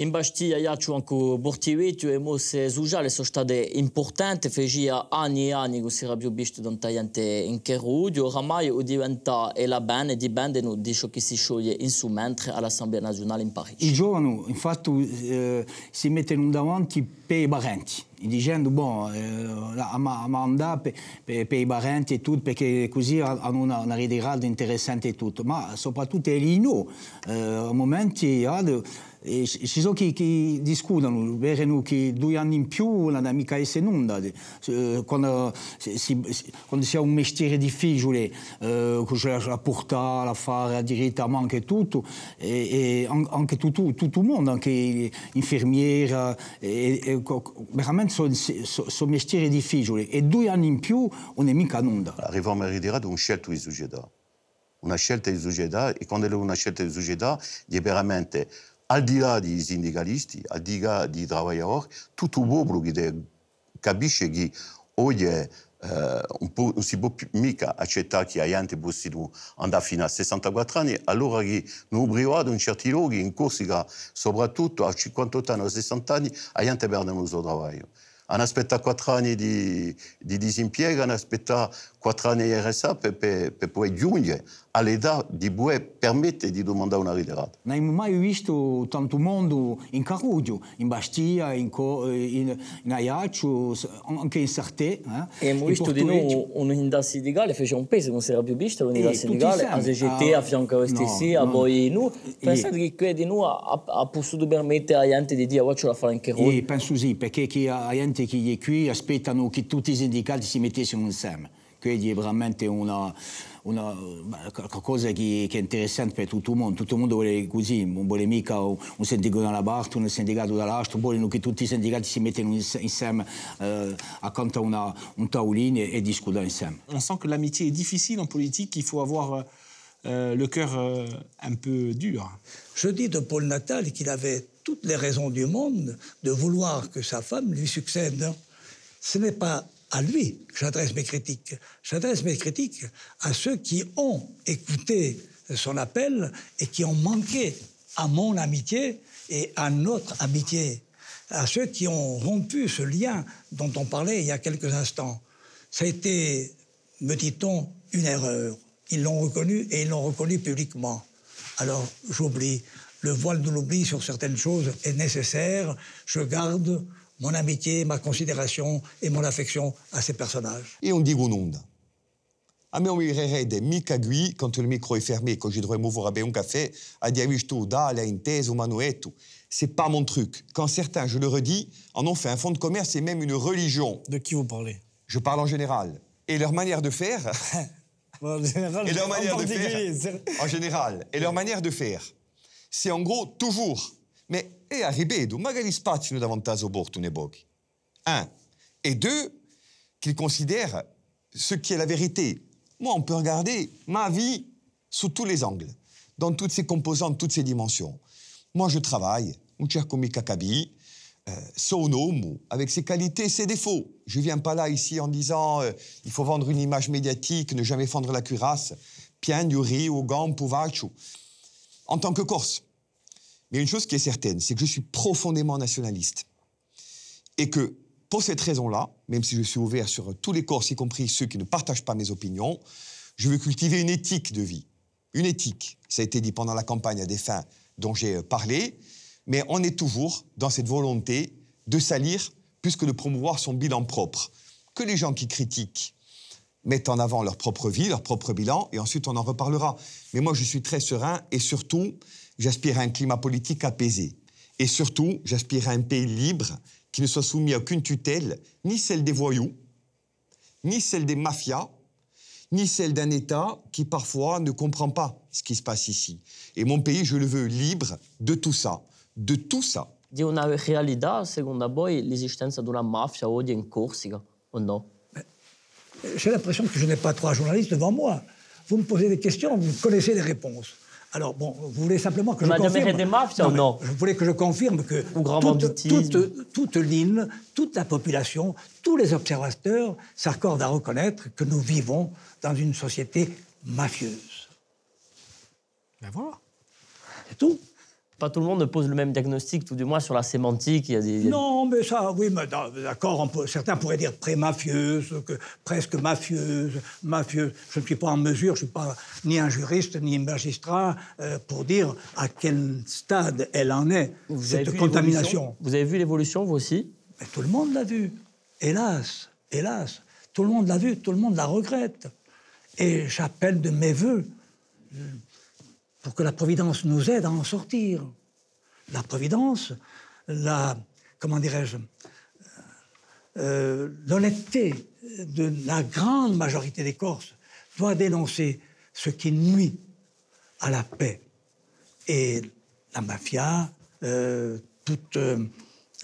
In Bastia, Ajaccio, anche Porto Vecchio e mosse sociali sono state importanti, faceva anni e anni che si era più visto da un tagliante in Cherudio, oramai diventa la band e dipendono di ciò che si scioglie in su mentre all'Assemblea Nazionale in Parigi. I giovani infatti eh, si mettono davanti per i parenti, dicendo bon, eh, a mandare per, per i parenti e tutto, perché così hanno una, una ritirata interessante e tutto, ma soprattutto è l'ino, eh, a momenti ad, e ci sono chi, chi discutono, vedono che due anni in più non è mica essere nulla. Quando, quando si ha un mestiere difficile, eh, la portare, la fare, la diretta, ma anche tutto, e, e anche tutto, tutto il mondo, anche infermiera, e, e, veramente sono so, so mestieri difficili. E due anni in più non è mica nulla. La riforma ereditaria è una scelta di società. Una scelta di società, e quando è una scelta di società, è veramente. Al di là dei sindicalisti, al di là dei lavoratori, tutto il popolo che capisce che oggi eh, non si può mica accettare che la gente possa andare fino a sessantaquattro anni, allora che non obbligati in certi luoghi, in Corsica, soprattutto a cinquantotto anni o sessanta anni, la gente perde il suo lavoro. Hanno aspettato quattro anni di, di disimpiego, hanno aspettato quattro anni di R S A per, per, per poi giungere all'età di poter permettere di domandare una ritirata. Non abbiamo mai visto tanto mondo in Cherudio, in Bastia, in, in, in Ajaccio, anche in Sartè. Eh? Abbiamo visto di noi un'unità sindicale, faceva un peso, non si era più vista l'unità sindicale, a C G T, a fianco a S T C, a poi noi. Pensate che qui di noi ha potuto permettere agli enti di dire che ce la fa in Cherudio? Penso sì, perché la gente che è qui aspettano che tutti i sindicati si mettessero insieme. Quindi è veramente una, una cosa che, che è interessante per tutto il mondo. Tutto il mondo vuole così, non vuole mica un sindacato da una parte, un sindacato dall'altra, vogliono che tutti i sindicati si mettano insieme eh, accanto a una, un tavolino e, e discutano insieme. On sent che l'amitié è difficile in politica, il faut avoir euh, le cœur euh, un peu dur. Je dis de Paul Natal qu'il avait toutes les raisons du monde de vouloir que sa femme lui succède. Ce n'est pas à lui que j'adresse mes critiques. J'adresse mes critiques à ceux qui ont écouté son appel et qui ont manqué à mon amitié et à notre amitié, à ceux qui ont rompu ce lien dont on parlait il y a quelques instants. Ça a été, me dit-on, une erreur. Ils l'ont reconnu et ils l'ont reconnu publiquement. Alors j'oublie. Le voile de l'oubli sur certaines choses est nécessaire. Je garde mon amitié, ma considération et mon affection à ces personnages. Et on dit qu'on onde. A me ouvrirede mica qui, quand le micro est fermé, quand je devrais m'ouvrir à boire un café, à dire oui, je te dalle, à une thèse, au manuetto. C'est pas mon truc. Quand certains, je le redis, en ont fait un fonds de commerce et même une religion. De qui vous parlez? Je parle en général. Et leur manière de faire. En général, et leur manière de faire. En général. Et leur manière de faire. C'est en gros toujours. Mais, et à ripeto, magari spaziano davantage au bord, tous les bocs. Un. Et deux, qu'ils considèrent ce qui est la vérité. Moi, on peut regarder ma vie sous tous les angles, dans toutes ses composantes, toutes ses dimensions. Moi, je travaille, un cerco mica capi, euh, son homme, avec ses qualités et ses défauts. Je ne viens pas là, ici, en disant euh, il faut vendre une image médiatique, ne jamais fendre la cuirasse, piano, rio, gampo, vaccio. En tant que Corse. Mais une chose qui est certaine, c'est que je suis profondément nationaliste. Et que, pour cette raison-là, même si je suis ouvert sur tous les Corses, y compris ceux qui ne partagent pas mes opinions, je veux cultiver une éthique de vie. Une éthique. Ça a été dit pendant la campagne à des fins dont j'ai parlé, mais on est toujours dans cette volonté de salir plus que de promouvoir son bilan propre. Que les gens qui critiquent mettent en avant leur propre vie, leur propre bilan, et ensuite on en reparlera. Mais moi, je suis très serein, et surtout, j'aspire à un climat politique apaisé. Et surtout, j'aspire à un pays libre qui ne soit soumis à aucune tutelle, ni celle des voyous, ni celle des mafias, ni celle d'un État qui, parfois, ne comprend pas ce qui se passe ici. Et mon pays, je le veux libre de tout ça, de tout ça. Di una realtà, secondo voi, l'esistenza di una mafia oggi in Corsica, o no? J'ai l'impression que je n'ai pas trois journalistes devant moi. Vous me posez des questions, vous connaissez les réponses. Alors, bon, vous voulez simplement que je confirme... des mafias, non, non. Je voulais que je confirme que toute, toute, toute l'île, toute la population, tous les observateurs s'accordent à reconnaître que nous vivons dans une société mafieuse. Ben voilà. C'est tout. Pas tout le monde pose le même diagnostic, tout du moins sur la sémantique. Il y a des... Non, mais ça, oui, mais d'accord, certains pourraient dire pré-mafieuse, presque mafieuse, mafieuse. Je ne suis pas en mesure, je ne suis pas ni un juriste, ni un magistrat, euh, pour dire à quel stade elle en est, vous cette contamination. Vous avez vu l'évolution, vous aussi? Mais tout le monde l'a vu, hélas, hélas. Tout le monde l'a vu, tout le monde la regrette. Et j'appelle de mes voeux... pour que la Providence nous aide à en sortir. La Providence, la, comment dirais-je, euh, l'honnêteté de la grande majorité des Corses doit dénoncer ce qui nuit à la paix. Et la mafia, euh, toute euh,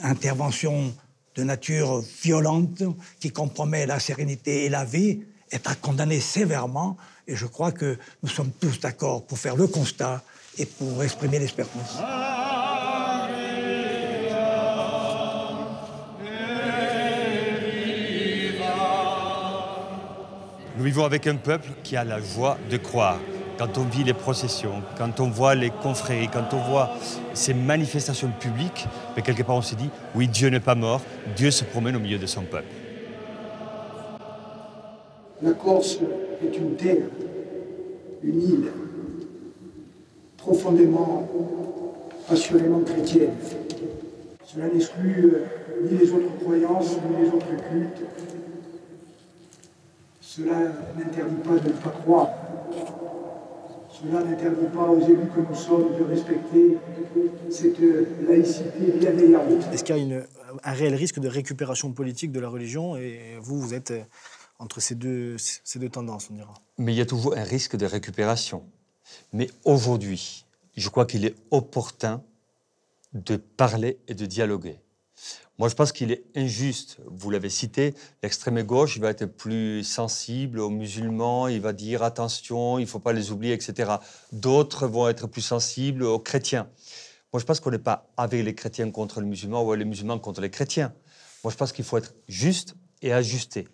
intervention de nature violente qui compromet la sérénité et la vie est à condamner sévèrement. Et je crois que nous sommes tous d'accord pour faire le constat et pour exprimer l'espérance. Nous vivons avec un peuple qui a la joie de croire. Quand on vit les processions, quand on voit les confréries, quand on voit ces manifestations publiques, mais quelque part on se dit, oui, Dieu n'est pas mort, Dieu se promène au milieu de son peuple. La Corse est une terre, une île, profondément, passionnément chrétienne. Cela n'exclut ni les autres croyances, ni les autres cultes. Cela n'interdit pas de ne pas croire. Cela n'interdit pas aux élus que nous sommes de respecter cette laïcité bienveillante. Est-ce qu'il y a une, un réel risque de récupération politique de la religion? Et vous, vous êtes... entre ces deux, ces deux tendances, on dira. Mais il y a toujours un risque de récupération. Mais aujourd'hui, je crois qu'il est opportun de parler et de dialoguer. Moi, je pense qu'il est injuste, vous l'avez cité, l'extrême gauche, il va être plus sensible aux musulmans, il va dire attention, il ne faut pas les oublier, et cetera. D'autres vont être plus sensibles aux chrétiens. Moi, je pense qu'on n'est pas avec les chrétiens contre les musulmans ou les musulmans contre les chrétiens. Moi, je pense qu'il faut être juste et ajusté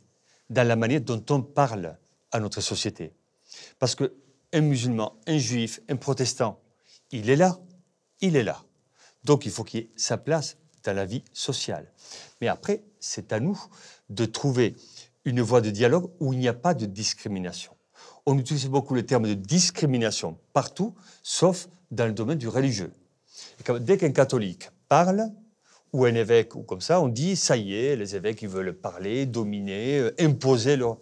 dans la manière dont on parle à notre société. Parce qu'un musulman, un juif, un protestant, il est là, il est là. Donc il faut qu'il y ait sa place dans la vie sociale. Mais après, c'est à nous de trouver une voie de dialogue où il n'y a pas de discrimination. On utilise beaucoup le terme de discrimination partout, sauf dans le domaine du religieux. Et dès qu'un catholique parle, ou un évêque, ou comme ça, on dit, ça y est, les évêques, ils veulent parler, dominer, euh, imposer leur...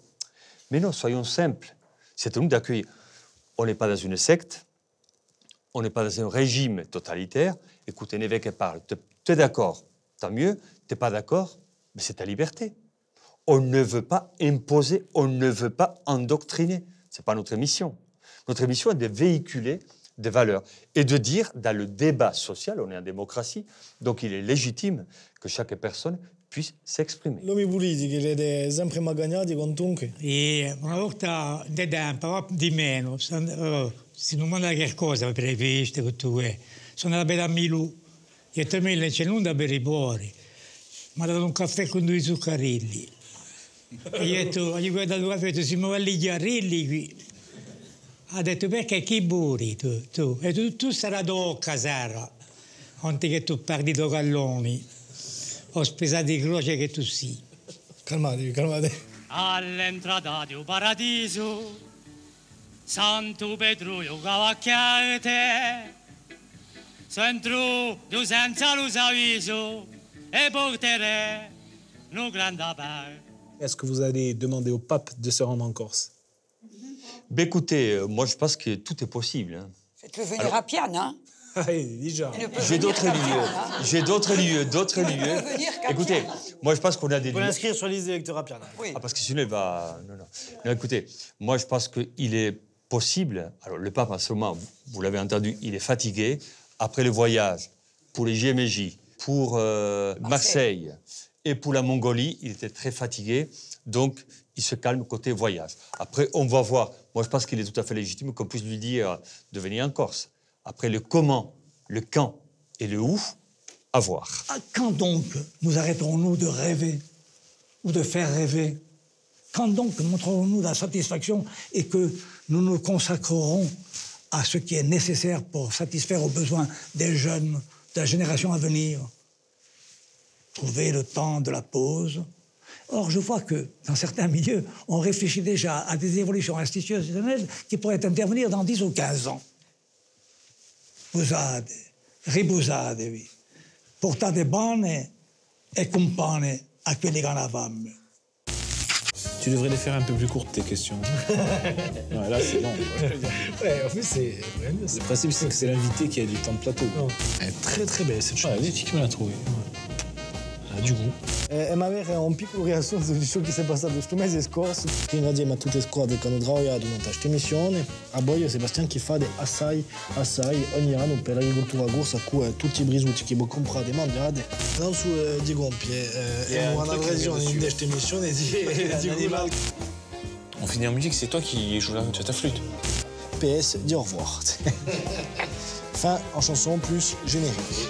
Mais non, soyons simples. C'est à nous d'accueillir. On n'est pas dans une secte, on n'est pas dans un régime totalitaire. Écoute, un évêque parle, tu es d'accord, tant mieux, tu n'es pas d'accord, mais c'est ta liberté. On ne veut pas imposer, on ne veut pas endoctriner. Ce n'est pas notre mission. Notre mission est de véhiculer des valeurs, et de dire, dans le débat social, on est en démocratie, donc il est légitime que chaque personne puisse s'esprimare. L'uomo politico è sempre magagnati con chiunque. E una volta di tempo, di meno, se non manda che cosa previsto che tu è, sono andato a Milù, e a Milù c'è non da bere i buori, mi ha dato un caffè con due zuccarilli. E gli ho detto, gli ho dato un caffè, si muove lì gli arrilli qui. Ha detto, perché chi buri tu? tu? E tu, tu sarai d'Akazas, onti che tu parli di galloni, ho spesato di croce che tu sì. Calmatevi, calmatevi. All'entrata di un paradiso, santo Petruio cavacchiate, sentru di senza l'usaviso e porterei un grande pain. Est-ce que vous allez demander au pape de se rendre en Corse? Ben écoutez, moi je pense que tout est possible. Faites-le venir Alors, à Piana. Hein Déjà. J'ai d'autres lieux. J'ai d'autres lieux, d'autres lieux. Écoutez, moi je pense qu'on a des. Vous l'inscrire sur la liste d'électeurs à Piana. Oui. Ah parce que sinon il va. Non, non. Non, écoutez, moi je pense qu'il est possible. Alors le pape en ce moment, vous l'avez entendu, il est fatigué après le voyage pour les G M J, pour euh, Marseille et pour la Mongolie, il était très fatigué, donc il se calme côté voyage. Après, on va voir. Moi je pense qu'il est tout à fait légitime qu'on puisse lui dire de venir en Corse. Après le comment, le quand et le où, à voir. À quand donc nous arrêterons-nous de rêver ou de faire rêver? Quand donc montrerons-nous la satisfaction et que nous nous consacrerons à ce qui est nécessaire pour satisfaire aux besoins des jeunes, de la génération à venir? Trouver le temps de la pause. Or, je vois que, dans certains milieux, on réfléchit déjà à des évolutions institutionnelles qui pourraient intervenir dans dix ou quinze ans. Usate, riposatevi, portate bene et compane à quelli qu'on a fame. Tu devrais les faire un peu plus courtes, tes questions. Ouais, là, c'est long. Ouais, en fait, c'est... Le principe, c'est que c'est l'invité qui a du temps de plateau. Non. Elle est très, très belle, cette chose. Elle est magnifique, me l'a trouvée. Elle a du goût. E mi aveva un piccolo riassunto di ciò che si è passato questo mese scorso. Quindi insieme a tutte le squadre che hanno lavorato in questa missione, a Boio Sebastian che fa assai, assai ogni anno per l'agricoltura corsa con tutti i brisuti che comprate e mangiate. Non su di compie, è una occasione di questa missione di animale. On finit en musique, c'est toi qui joues ta flûte. P S, dis au revoir. Fin en chanson plus générique.